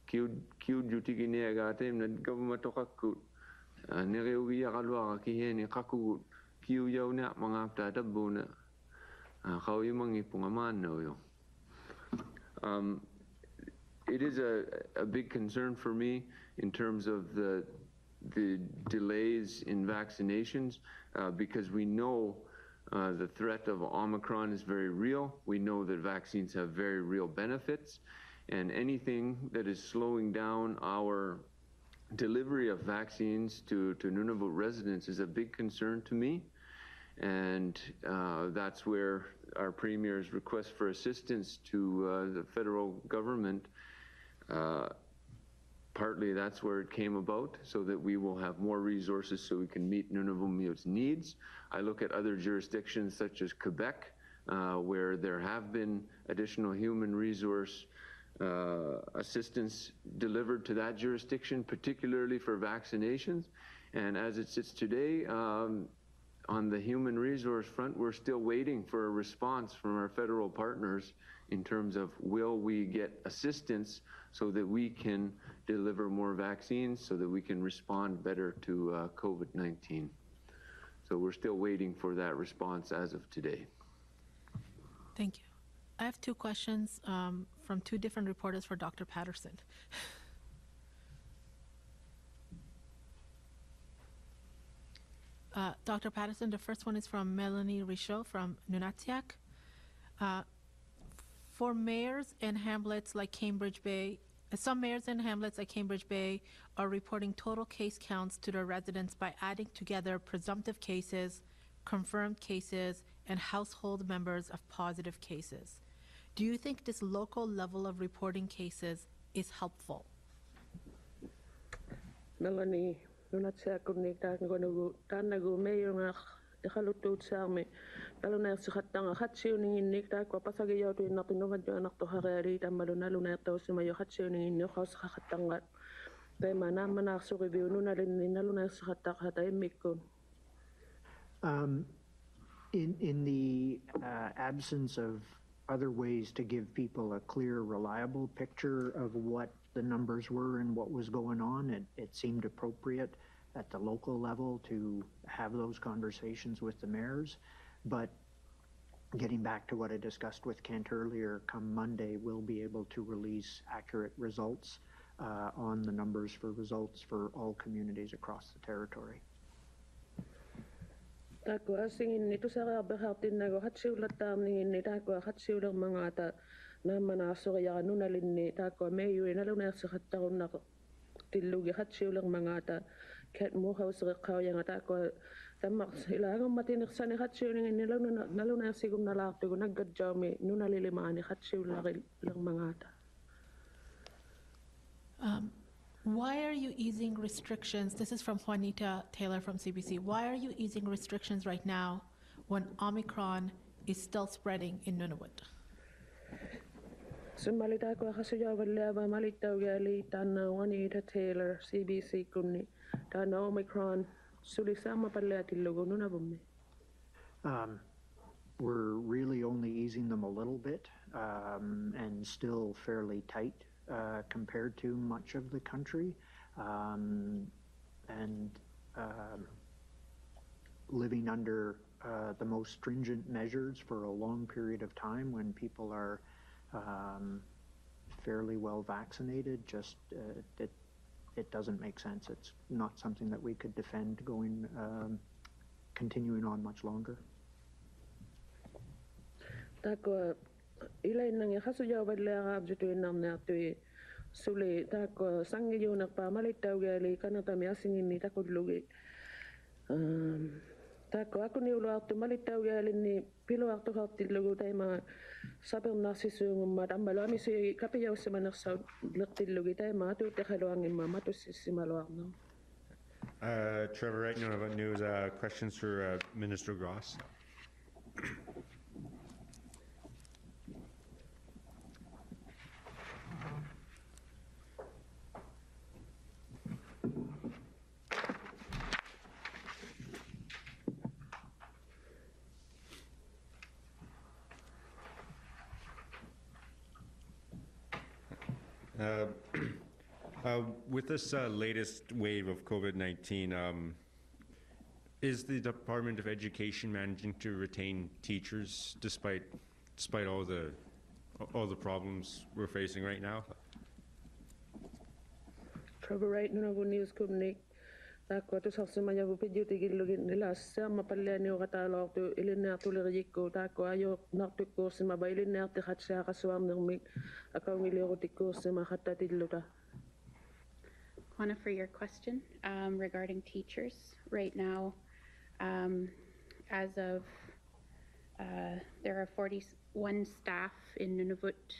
kiu jutigineagaatem nat gavumatoqakku Nereugi Araluara Kiheni Kaku, Kiuyona, Mangapta Tabuna, Kauimangi Pungamano. It is a big concern for me in terms of the delays in vaccinations because we know the threat of Omicron is very real. We know that vaccines have very real benefits, and anything that is slowing down our delivery of vaccines to Nunavut residents is a big concern to me, and that's where our Premier's request for assistance to the federal government, partly that's where it came about, so that we will have more resources so we can meet Nunavummiut's needs. I look at other jurisdictions such as Quebec, where there have been additional human resource assistance delivered to that jurisdiction, particularly for vaccinations. And as it sits today, on the human resource front, we're still waiting for a response from our federal partners in terms of will we get assistance so that we can deliver more vaccines, so that we can respond better to COVID-19. So we're still waiting for that response as of today. Thank you. I have two questions from two different reporters for Dr. Patterson. Dr. Patterson, the first one is from Melanie Ritchot from Nunatsiaq. For mayors and hamlets like Cambridge Bay, some mayors and hamlets like Cambridge Bay are reporting total case counts to their residents by adding together presumptive cases, confirmed cases, and household members of positive cases. Do you think this local level of reporting cases is helpful? Melanie, you're not saying that you're going to go to mayor. I can't do it. Sarmi, Melanie, she's got a hat. She's in Nick. That's why Pasagi out in Napinova. You're not to Harari. I'm Melanie. You're not to see my hat. She's in Nick. She's got a hat. They manam and ask to review. Nuna, she's got a hat. I'm Mikko. In the absence of other ways to give people a clear, reliable picture of what the numbers were and what was going on, it seemed appropriate at the local level to have those conversations with the mayors. But getting back to what I discussed with Kent earlier, come Monday, we'll be able to release accurate results on the numbers for results for all communities across the territory. Takwa singin itu saya berharapin naga hati ulat tamin ini takwa hati ulang mengata nama nasur yang nunalin ini takwa mayu nalar nasur tahun nak tilugi hati ulang mengata kat muka usur kau yang takwa tamak ilahkan mati naksana hati ulang ini nalar nasur guna lap tu guna kerjami nunalilima ani hati ulang mengata. Why are you easing restrictions? This is from Juanita Taylor from CBC. Why are you easing restrictions right now when Omicron is still spreading in Nunavut? So Malita ko hasuja wala Malita ugali tana Juanita Taylor CBC kuni tana Omicron sulisama pala tilugo Nunavummi. We're really only easing them a little bit and still fairly tight. Compared to much of the country, and living under the most stringent measures for a long period of time when people are fairly well vaccinated, just it, it doesn't make sense. It's not something that we could defend going continuing on much longer. Tako ilay nangi hasuya badla abjutu nam na tu sule tako sangeyo na pamalit tawgali kanata miasingin ni tako lugi tako aku ni ulo atu malit tawgali ni pilo atu hatti lugu taima saber nasisung madam balami si kapiya usmanar sa lqtil lugi taima tu takhaloang imma tu simaloarna. Trevor Wright, Nunavut News. Questions for Minister Gross. With this latest wave of COVID-19, is the Department of Education managing to retain teachers despite all the problems we're facing right now? Trevor Wright, Nunavut News. Juana, for your question regarding teachers. Right now, as of, there are 41 staff in Nunavut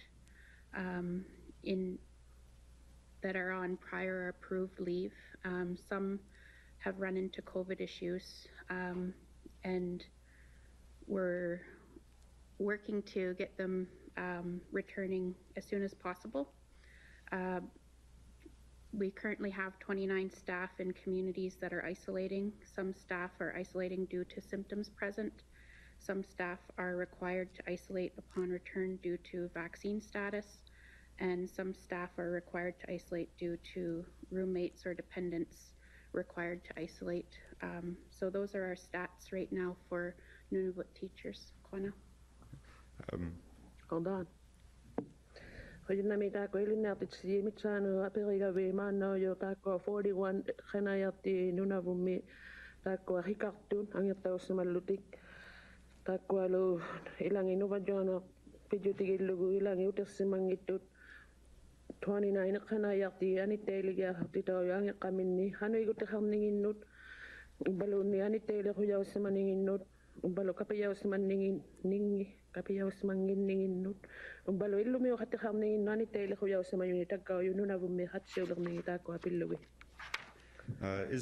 that are on prior approved leave. Some have run into COVID issues and we're working to get them returning as soon as possible. We currently have 29 staff in communities that are isolating. Some staff are isolating due to symptoms present. Some staff are required to isolate upon return due to vaccine status. And some staff are required to isolate due to roommates or dependents required to isolate. So those are our stats right now for Nunavut teachers. Kwana. Hold on. Is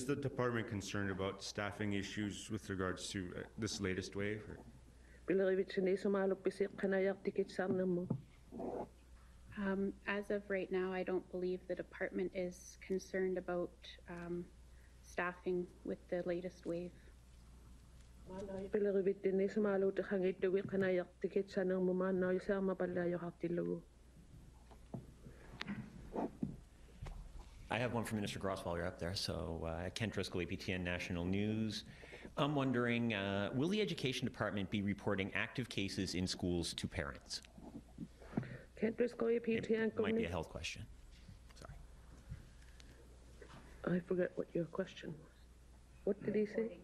the department concerned about staffing issues with regards to this latest wave? As of right now, I don't believe the department is concerned about staffing with the latest wave. I have one for Minister Gross while you're up there. So, Kent Driscoll, APTN National News. I'm wondering, will the Education Department be reporting active cases in schools to parents? Kent Driscoll, APTN. It might be a health question. Sorry. I forget what your question was. What did he say?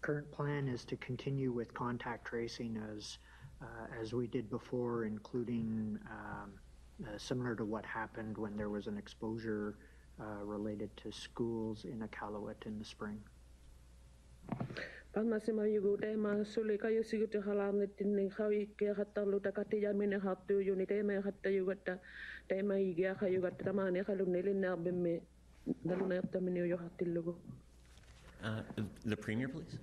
Current plan is to continue with contact tracing as we did before, including similar to what happened when there was an exposure related to schools in Iqaluit in the spring. The Premier, please.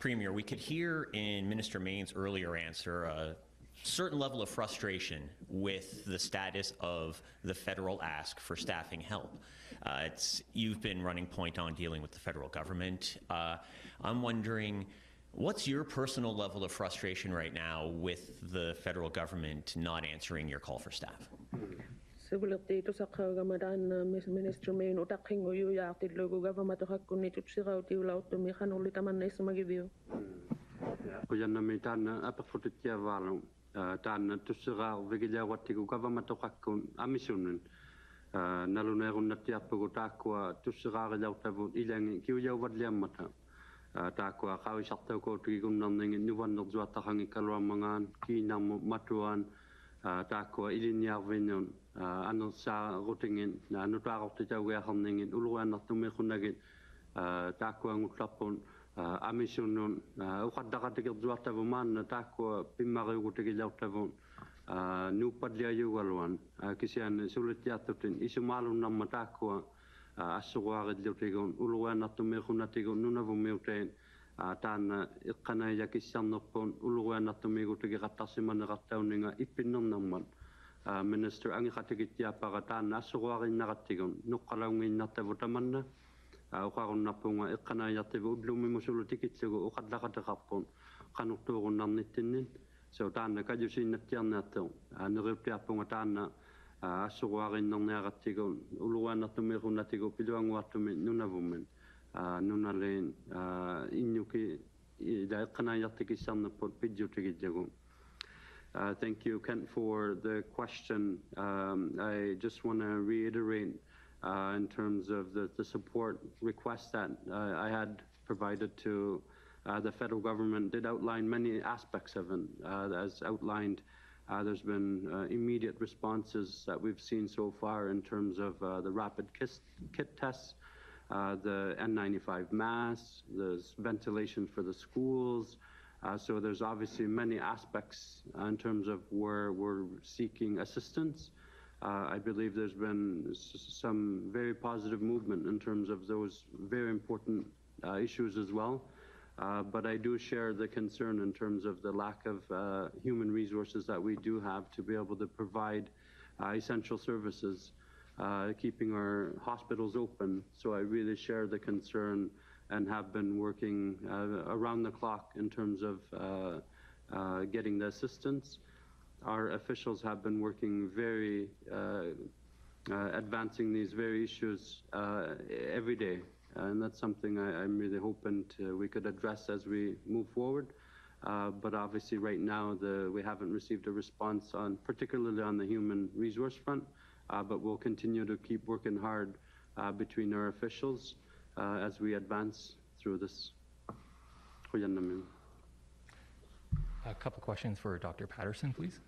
Premier, we could hear in Minister Main's earlier answer a certain level of frustration with the status of the federal ask for staffing help. You've been running point on dealing with the federal government. I'm wondering, What's your personal level of frustration right now with the federal government not answering your call for staff? Minister Main Minister So Tana Kajusin Natanato, and Ruptiapongatana, Suwari Nanaratigo, Uluana to Mirunatigo, Piluanguatumi, Nunavumin, Nunalane, Inuki, the Kanayatiki Sanapot Pidjutigo. Thank you, Kent, for the question. I just want to reiterate in terms of the support request that I had provided to. The federal government did outline many aspects of it. As outlined, there's been immediate responses that we've seen so far in terms of the rapid kit tests, the N95 masks, there's ventilation for the schools. So there's obviously many aspects in terms of where we're seeking assistance. I believe there's been some very positive movement in terms of those very important issues as well. But I do share the concern in terms of the lack of human resources that we do have to be able to provide essential services, keeping our hospitals open. So I really share the concern and have been working around the clock in terms of getting the assistance. Our officials have been working very, advancing these very issues every day. And that's something I'm really hoping we could address as we move forward. But obviously right now, we haven't received a response on, particularly on the human resource front, but we'll continue to keep working hard between our officials as we advance through this. A couple questions for Dr. Patterson, please.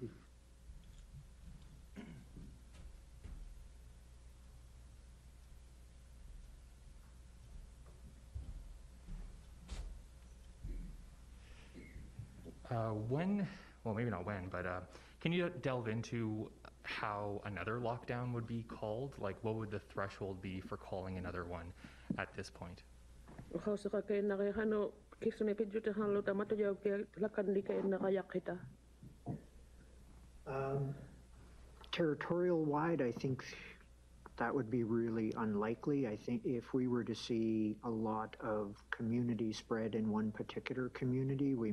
Can you delve into how another lockdown would be called? Like, what would the threshold be for calling another one at this point? Territorial-wide, I think that would be really unlikely. I think if we were to see a lot of community spread in one particular community, we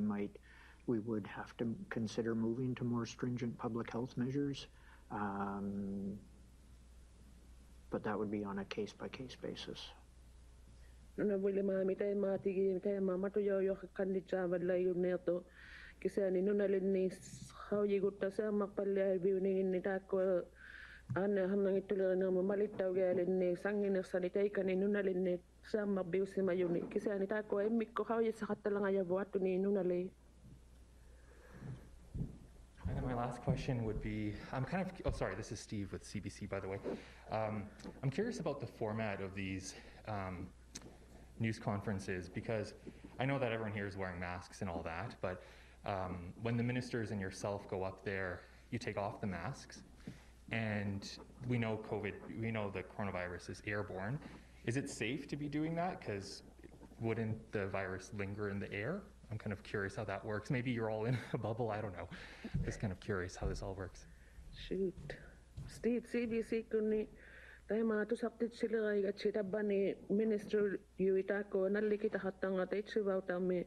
would have to consider moving to more stringent public health measures. But that would be on a case-by-case basis. And then my last question would be, this is Steve with CBC, by the way. I'm curious about the format of these news conferences, because I know that everyone here is wearing masks and all that, but when the ministers and yourself go up there, you take off the masks, and we know the coronavirus is airborne. Is it safe to be doing that? Because wouldn't the virus linger in the air? I'm kind of curious how that works. Maybe you're all in a bubble, I don't know. Just kind of curious how this all works. Shoot. Steve, CBC kuni taima to saptit silai ga chita bani minister yuitako nallikita hattanga teichivauta me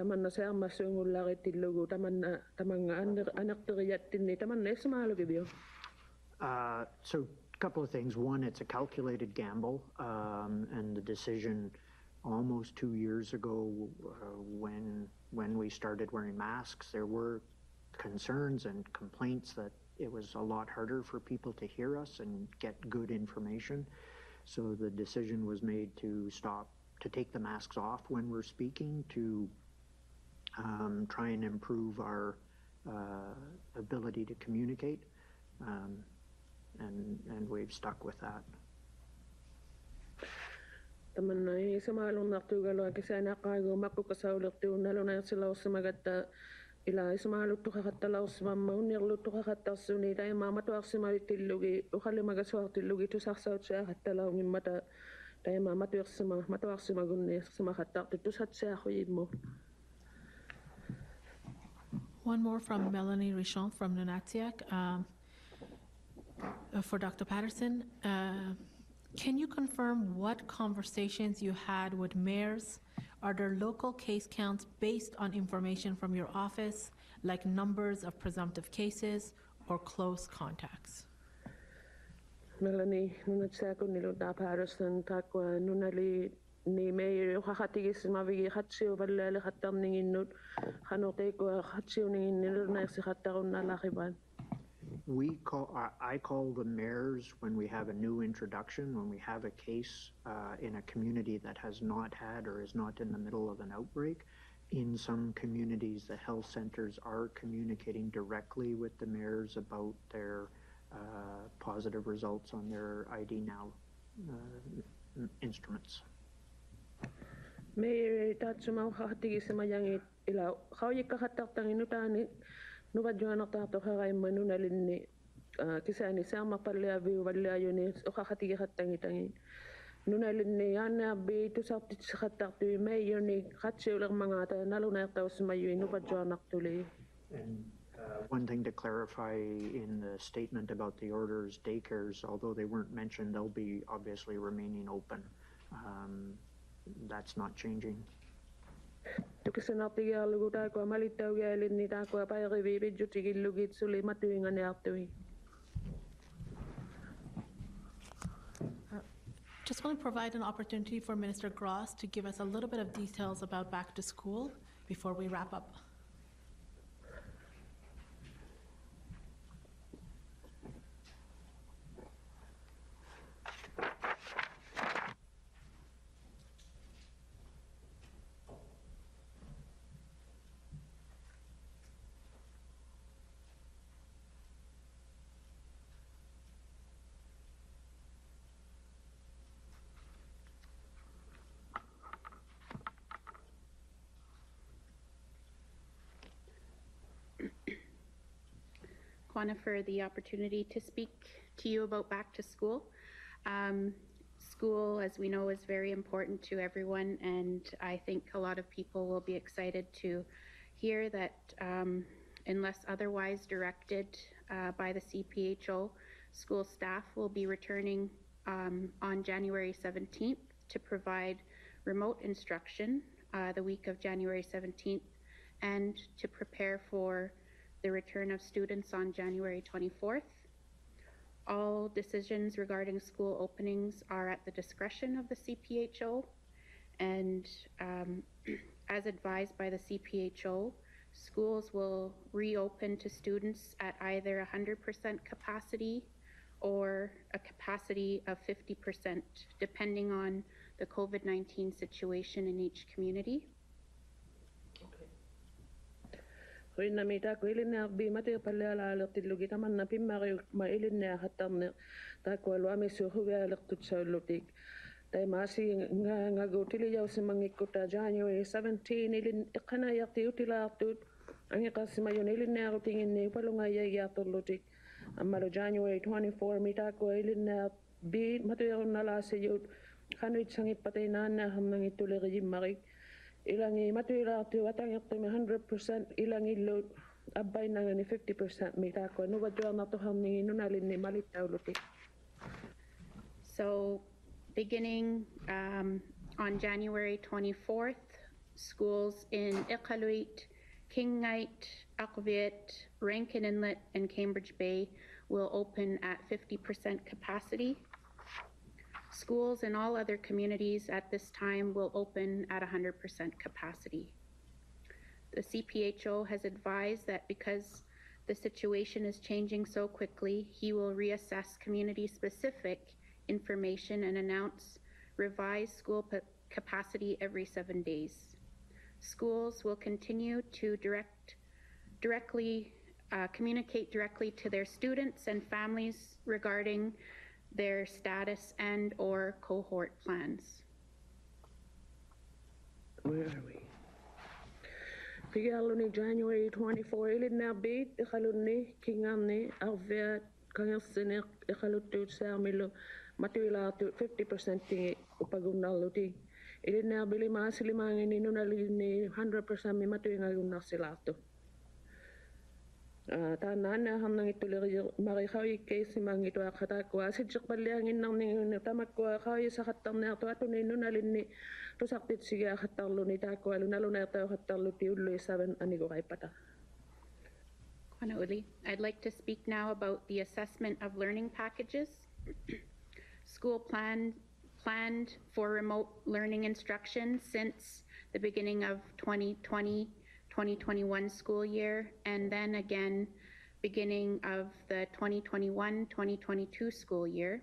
taman na siya masungulakit tilugo taman na tamang anak teriyat tinni taman na ismalo gibyo. So a couple of things. One, it's a calculated gamble, and the decision almost 2 years ago, when we started wearing masks, there were concerns and complaints that it was a lot harder for people to hear us and get good information. So the decision was made to stop, to take the masks off when we're speaking, to try and improve our ability to communicate, and we've stuck with that. Tamanay sumalong nagtugalo kasi anak ko magkukasawlak tunalo na sila sumagata ila sumalot kakatalaw sumamunirlot kakatasunita mama to sumaritillugi ukhali magaswartillugi to saksawt siya katalaw mimata tay mama to suma mataw sumagunne sumakatak to sat siya khuymo. One more from Melanie Ritchot from Nunatsiaq, for Dr. Patterson. Can you confirm what conversations you had with mayors? Are there local case counts based on information from your office, like numbers of presumptive cases or close contacts? Melanie, Nunatsiaq nilo da Patterson takwa nunali ni mayor khatigis mabigi khatsiu ballal khatamning innut khanotay ko khatsiuning nilna khatarun nalahiban. We call, I call the mayors when we have a new introduction, when we have a case in a community that has not had or is not in the middle of an outbreak. In some communities, the health centers are communicating directly with the mayors about their positive results on their ID Now instruments. Mayor Tatsumau Hatigisamayang Ilau, how you Kahatanginutani. Nuba Joanna Tatohara Manunalini Kisani Sama Palavi Valayunis Okahati Hatangitangi Nunalini Anna B to Saptatu May Yuni Hatchula Mangata Nalunatos Mayu Nuba Joanna Tuli. And one thing to clarify in the statement about the orders, daycares, although they weren't mentioned, they'll be obviously remaining open. That's not changing. Just want to provide an opportunity for Minister Gross to give us a little bit of details about back to school before we wrap up. For the opportunity to speak to you about back to school. School, as we know, is very important to everyone, and I think a lot of people will be excited to hear that unless otherwise directed by the CPHO, school staff will be returning on January 17th to provide remote instruction the week of January 17th and to prepare for the return of students on January 24th. All decisions regarding school openings are at the discretion of the CPHO, and as advised by the CPHO, schools will reopen to students at either 100% capacity or a capacity of 50%, depending on the COVID-19 situation in each community. Namita Quilina be Matia Palala to Lugitaman Pimari, my Ilina Hatamner, Taqualami Suhuga to Cholutik. Taimasi Nagutilia Simangikuta, January 17, Ilin Kanayati Utila Tut, Angakasimayon Ilina in Nepalumaya Yatolutik, and January 24, Mitako Ilina B. Mateo Nalasi Yut, Hanwit Sangit Patinana Hamangituli Marik. Ilangi matuila tu watang to 100%, ilangi load abay nangani 50% mitako no wadwa na to hamni nunalin ni malitaw luti. So beginning on January 24th, schools in Iqaluit, Kinngait, Arviat, Rankin Inlet, and Cambridge Bay will open at 50% capacity. Schools in all other communities at this time will open at 100% capacity. The CPHO has advised that because the situation is changing so quickly, he will reassess community-specific information and announce revised school capacity every 7 days. Schools will continue to communicate directly to their students and families regarding their status and or cohort plans. Where are we? Pigaluni January 24, Ilidna Beit, Iqaluni, Kingani, Arviat, Kangasene, Iqalutu, Sarmilo, Matuila to 50% Upagunaluti. Ilidna Bilima Silimang and Inunalini, 100% Matuinaguna Silato. Tanana Hanangitular Marihawi case Mangito Akatakwa, Sijapaliang in Nanamakwa, Hawi Sahatana, Tuatuni, Nunalini. I'd like to speak now about the assessment of learning packages. School planned for remote learning instruction since the beginning of 2020-2021 school year, and then again beginning of the 2021-2022 school year.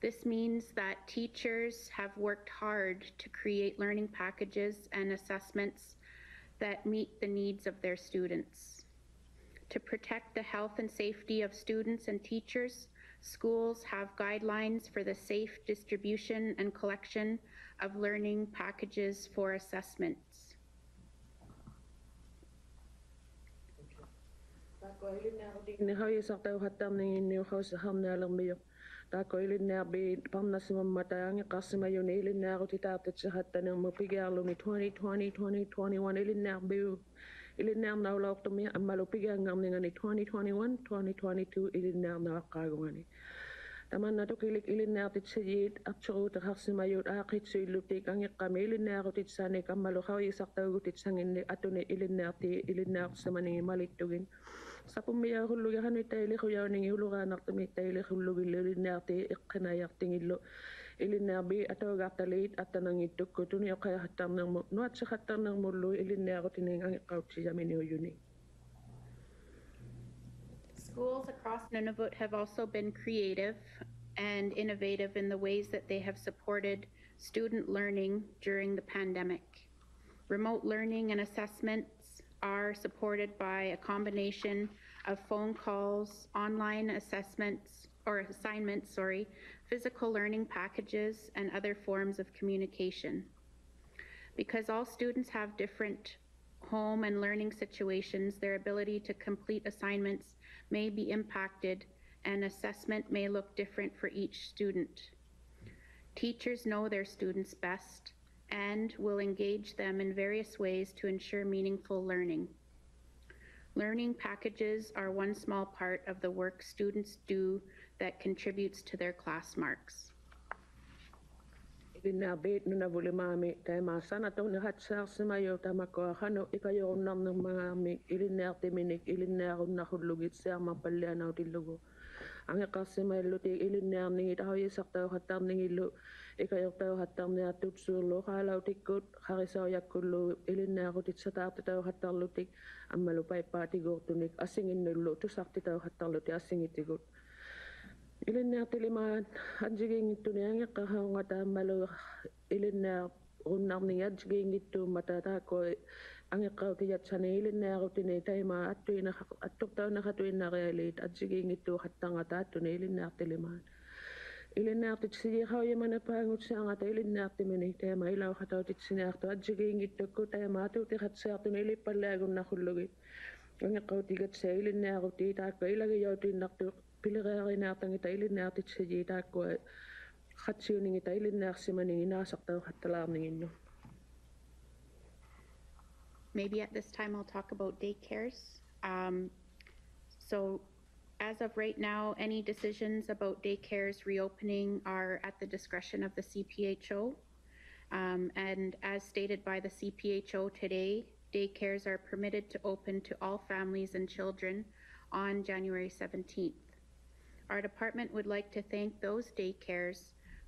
This means that teachers have worked hard to create learning packages and assessments that meet the needs of their students. To protect the health and safety of students and teachers, schools have guidelines for the safe distribution and collection of learning packages for assessments. Okay. Takoilin Nabi, Pamnasima Matang, Kasima Unil Narutita, Chatanum, Pigalum, 2020-2021, Ilinabu, Ilinam now loved to me, and Malupigang, and 2021-2022, Ilinam now Kagwani. Tamanatokilik Ilinati Chid, Apcho, Hasima Yuraki, Lutik, Angakam, Ilinarutit Sanik, and Maluhawi Sakarutit Sang in the Atone Ilinati, Ilinar Samani, Malitugin. Sapumia Huluani Taylor, Yarning Uluran after me Taylor, Huluinati, Ekanayatinillo, Ilinabi, Atogata late, Atanangi to Cotunia Hatanam, not Hatanam Mulu, Ilinarotin and Couchamino Uni. Schools across Nunavut have also been creative and innovative in the ways that they have supported student learning during the pandemic. Remote learning and assessments are supported by a combination of phone calls, online assignments, physical learning packages, and other forms of communication. Because all students have different home and learning situations, their ability to complete assignments may be impacted, and assessment may look different for each student. Teachers know their students best and will engage them in various ways to ensure meaningful learning. Learning packages are one small part of the work students do that contributes to their class marks. Ikayokto hatamne atutsulo halautikut harisayakulu ilinarutitsatatatau hatalutik ammalupai patigortunik asinginullu tusartitau hataluti asingitigut ilinartilimaan adjigingittuneangeqqahangata ammalu ilinar runnarniadjigingittu matatako angeqqautijatjani ilinarutine taima attuina attoktaunaqatuinnarealiit adjigingittu hattangatattune ilinartilimaan Ilinati Sihoya Manapangutsanga, Ilinati Minita, Milo Hatot, it's in after jigging it to Kutamatu, they had certainly Palago Nahulugi. When a coat got sail in Naruti, Takalagayoti, Natu Pilar in Atangatil, Natitsi, Tako, Hatsuning it, Ilin Narsimani, Nasakta Hatalamino. Maybe at this time I'll talk about daycares. As of right now, any decisions about daycares reopening are at the discretion of the CPHO. And as stated by the CPHO today, daycares are permitted to open to all families and children on January 17th. Our department would like to thank those daycares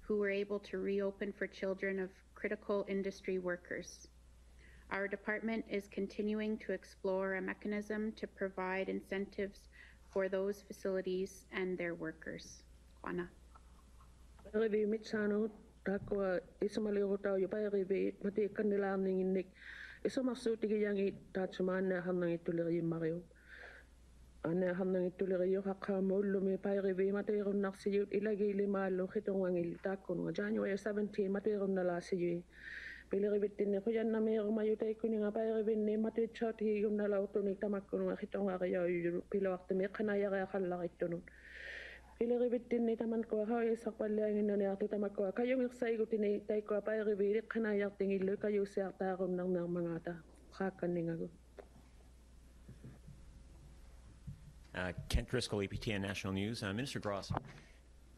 who were able to reopen for children of critical industry workers. Our department is continuing to explore a mechanism to provide incentives for those facilities and their workers. Juana. Takwa isamaliota yupayribe mati kandilan ninginik isomasuti yangi tachmana hanang ituleri mario ana hanang ituleri hakamulu me payribe matero narsiu ilagili malo hitongangil takon January 17 matero nalasiu pileribitin kuyan namero mayutay kuninga payribe ne matichot hi yumnalautuni tamakun hitongaria pilartme kanayara khallaritunun Ileribitin taman ko hae sakwaleng na niya tutamakwa kayo ng saigutin tay ko pa iribili kanayang tingil kayo sa tarom ng mga ta kakaningago. Kent Driscoll, APTN National News. Minister Gross,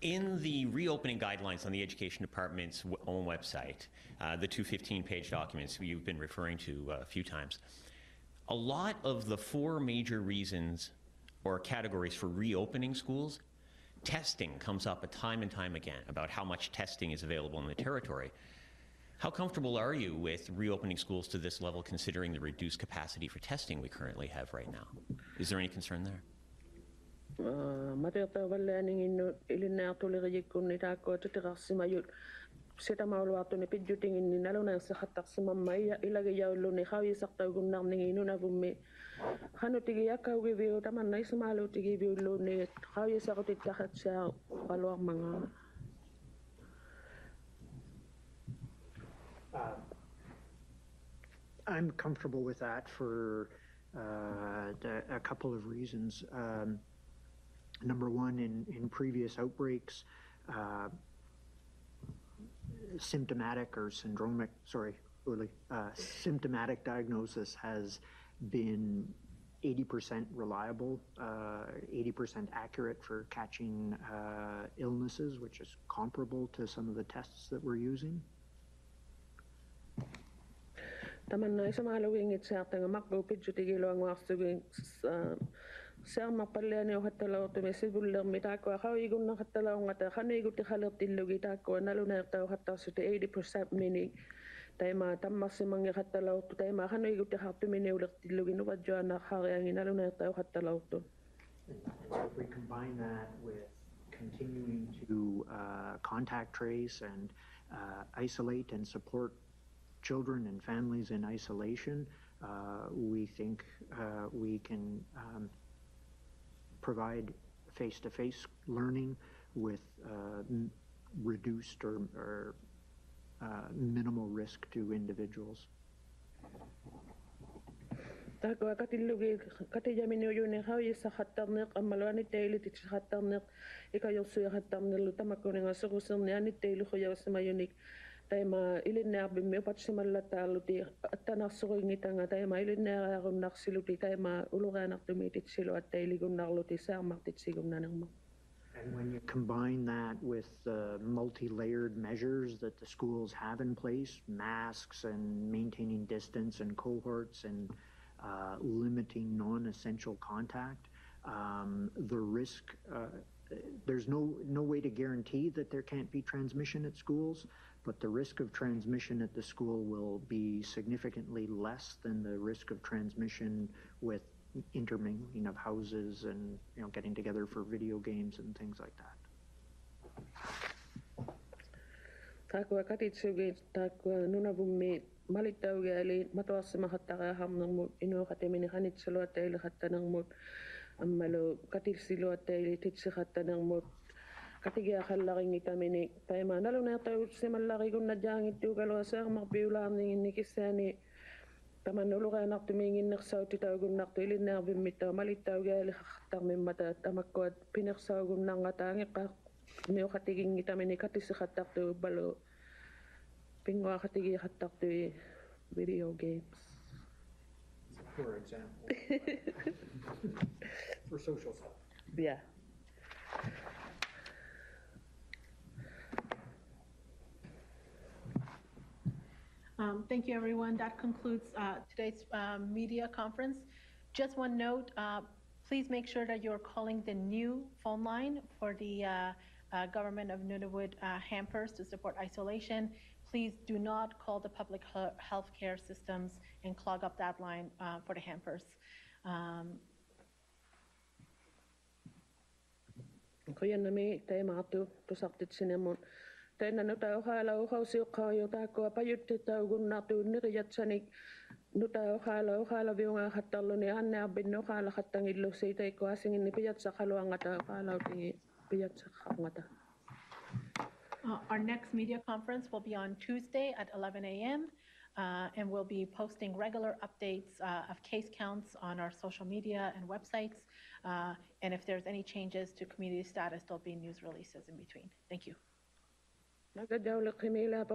in the reopening guidelines on the Education Department's own website, the 215-page documents you've been referring to a few times, a lot of the four major reasons or categories for reopening schools. Testing comes up time and time again about how much testing is available in the territory. How comfortable are you with reopening schools to this level considering the reduced capacity for testing we currently have right now? Is there any concern there? I'm comfortable with that for a couple of reasons. Number one, in previous outbreaks, symptomatic or syndromic, symptomatic diagnosis has been 80% reliable, 80% accurate for catching illnesses, which is comparable to some of the tests that we're using. Sama palane hatala to mesibuller mitako ha igunna hatala ngata khane gutti khalatillu gitako naluna ta hatta sute 80% mini taima tammassimangi hatala to taima khane gutti hattu mini ulertillu ginuba jana khariangi naluna ta hatala to. If we combine that with continuing to contact trace and isolate and support children and families in isolation, we think we can provide face-to-face learning with reduced or minimal risk to individuals. And when you combine that with the multi-layered measures that the schools have in place, masks and maintaining distance and cohorts and limiting non-essential contact, the risk, there's no way to guarantee that there can't be transmission at schools, but the risk of transmission at the school will be significantly less than the risk of transmission with intermingling of houses and getting together for video games and things like that. Katiga khallaring itamini taima naluna tawut simallari gunna jangittu galuaser marbiulaarning innikissaani tamanuluga nartumingin nersaut tawgunnartu ilinnerbimmit tamalittaugaali khartarmimmata tamakkuat pinersaugunnarngataangiqqa miuqatigin itamini katissikhattartu balu pinguaqatigi khattartui video games. For example, for social stuff. Yeah. Thank you, everyone. That concludes today's media conference. Just one note, please make sure that you're calling the new phone line for the government of Nunavut hampers to support isolation. Please do not call the public health care systems and clog up that line for the hampers. Our next media conference will be on Tuesday at 11 a.m. And we'll be posting regular updates of case counts on our social media and websites. And if there's any changes to community status, there'll be news releases in between. Thank you. Facebook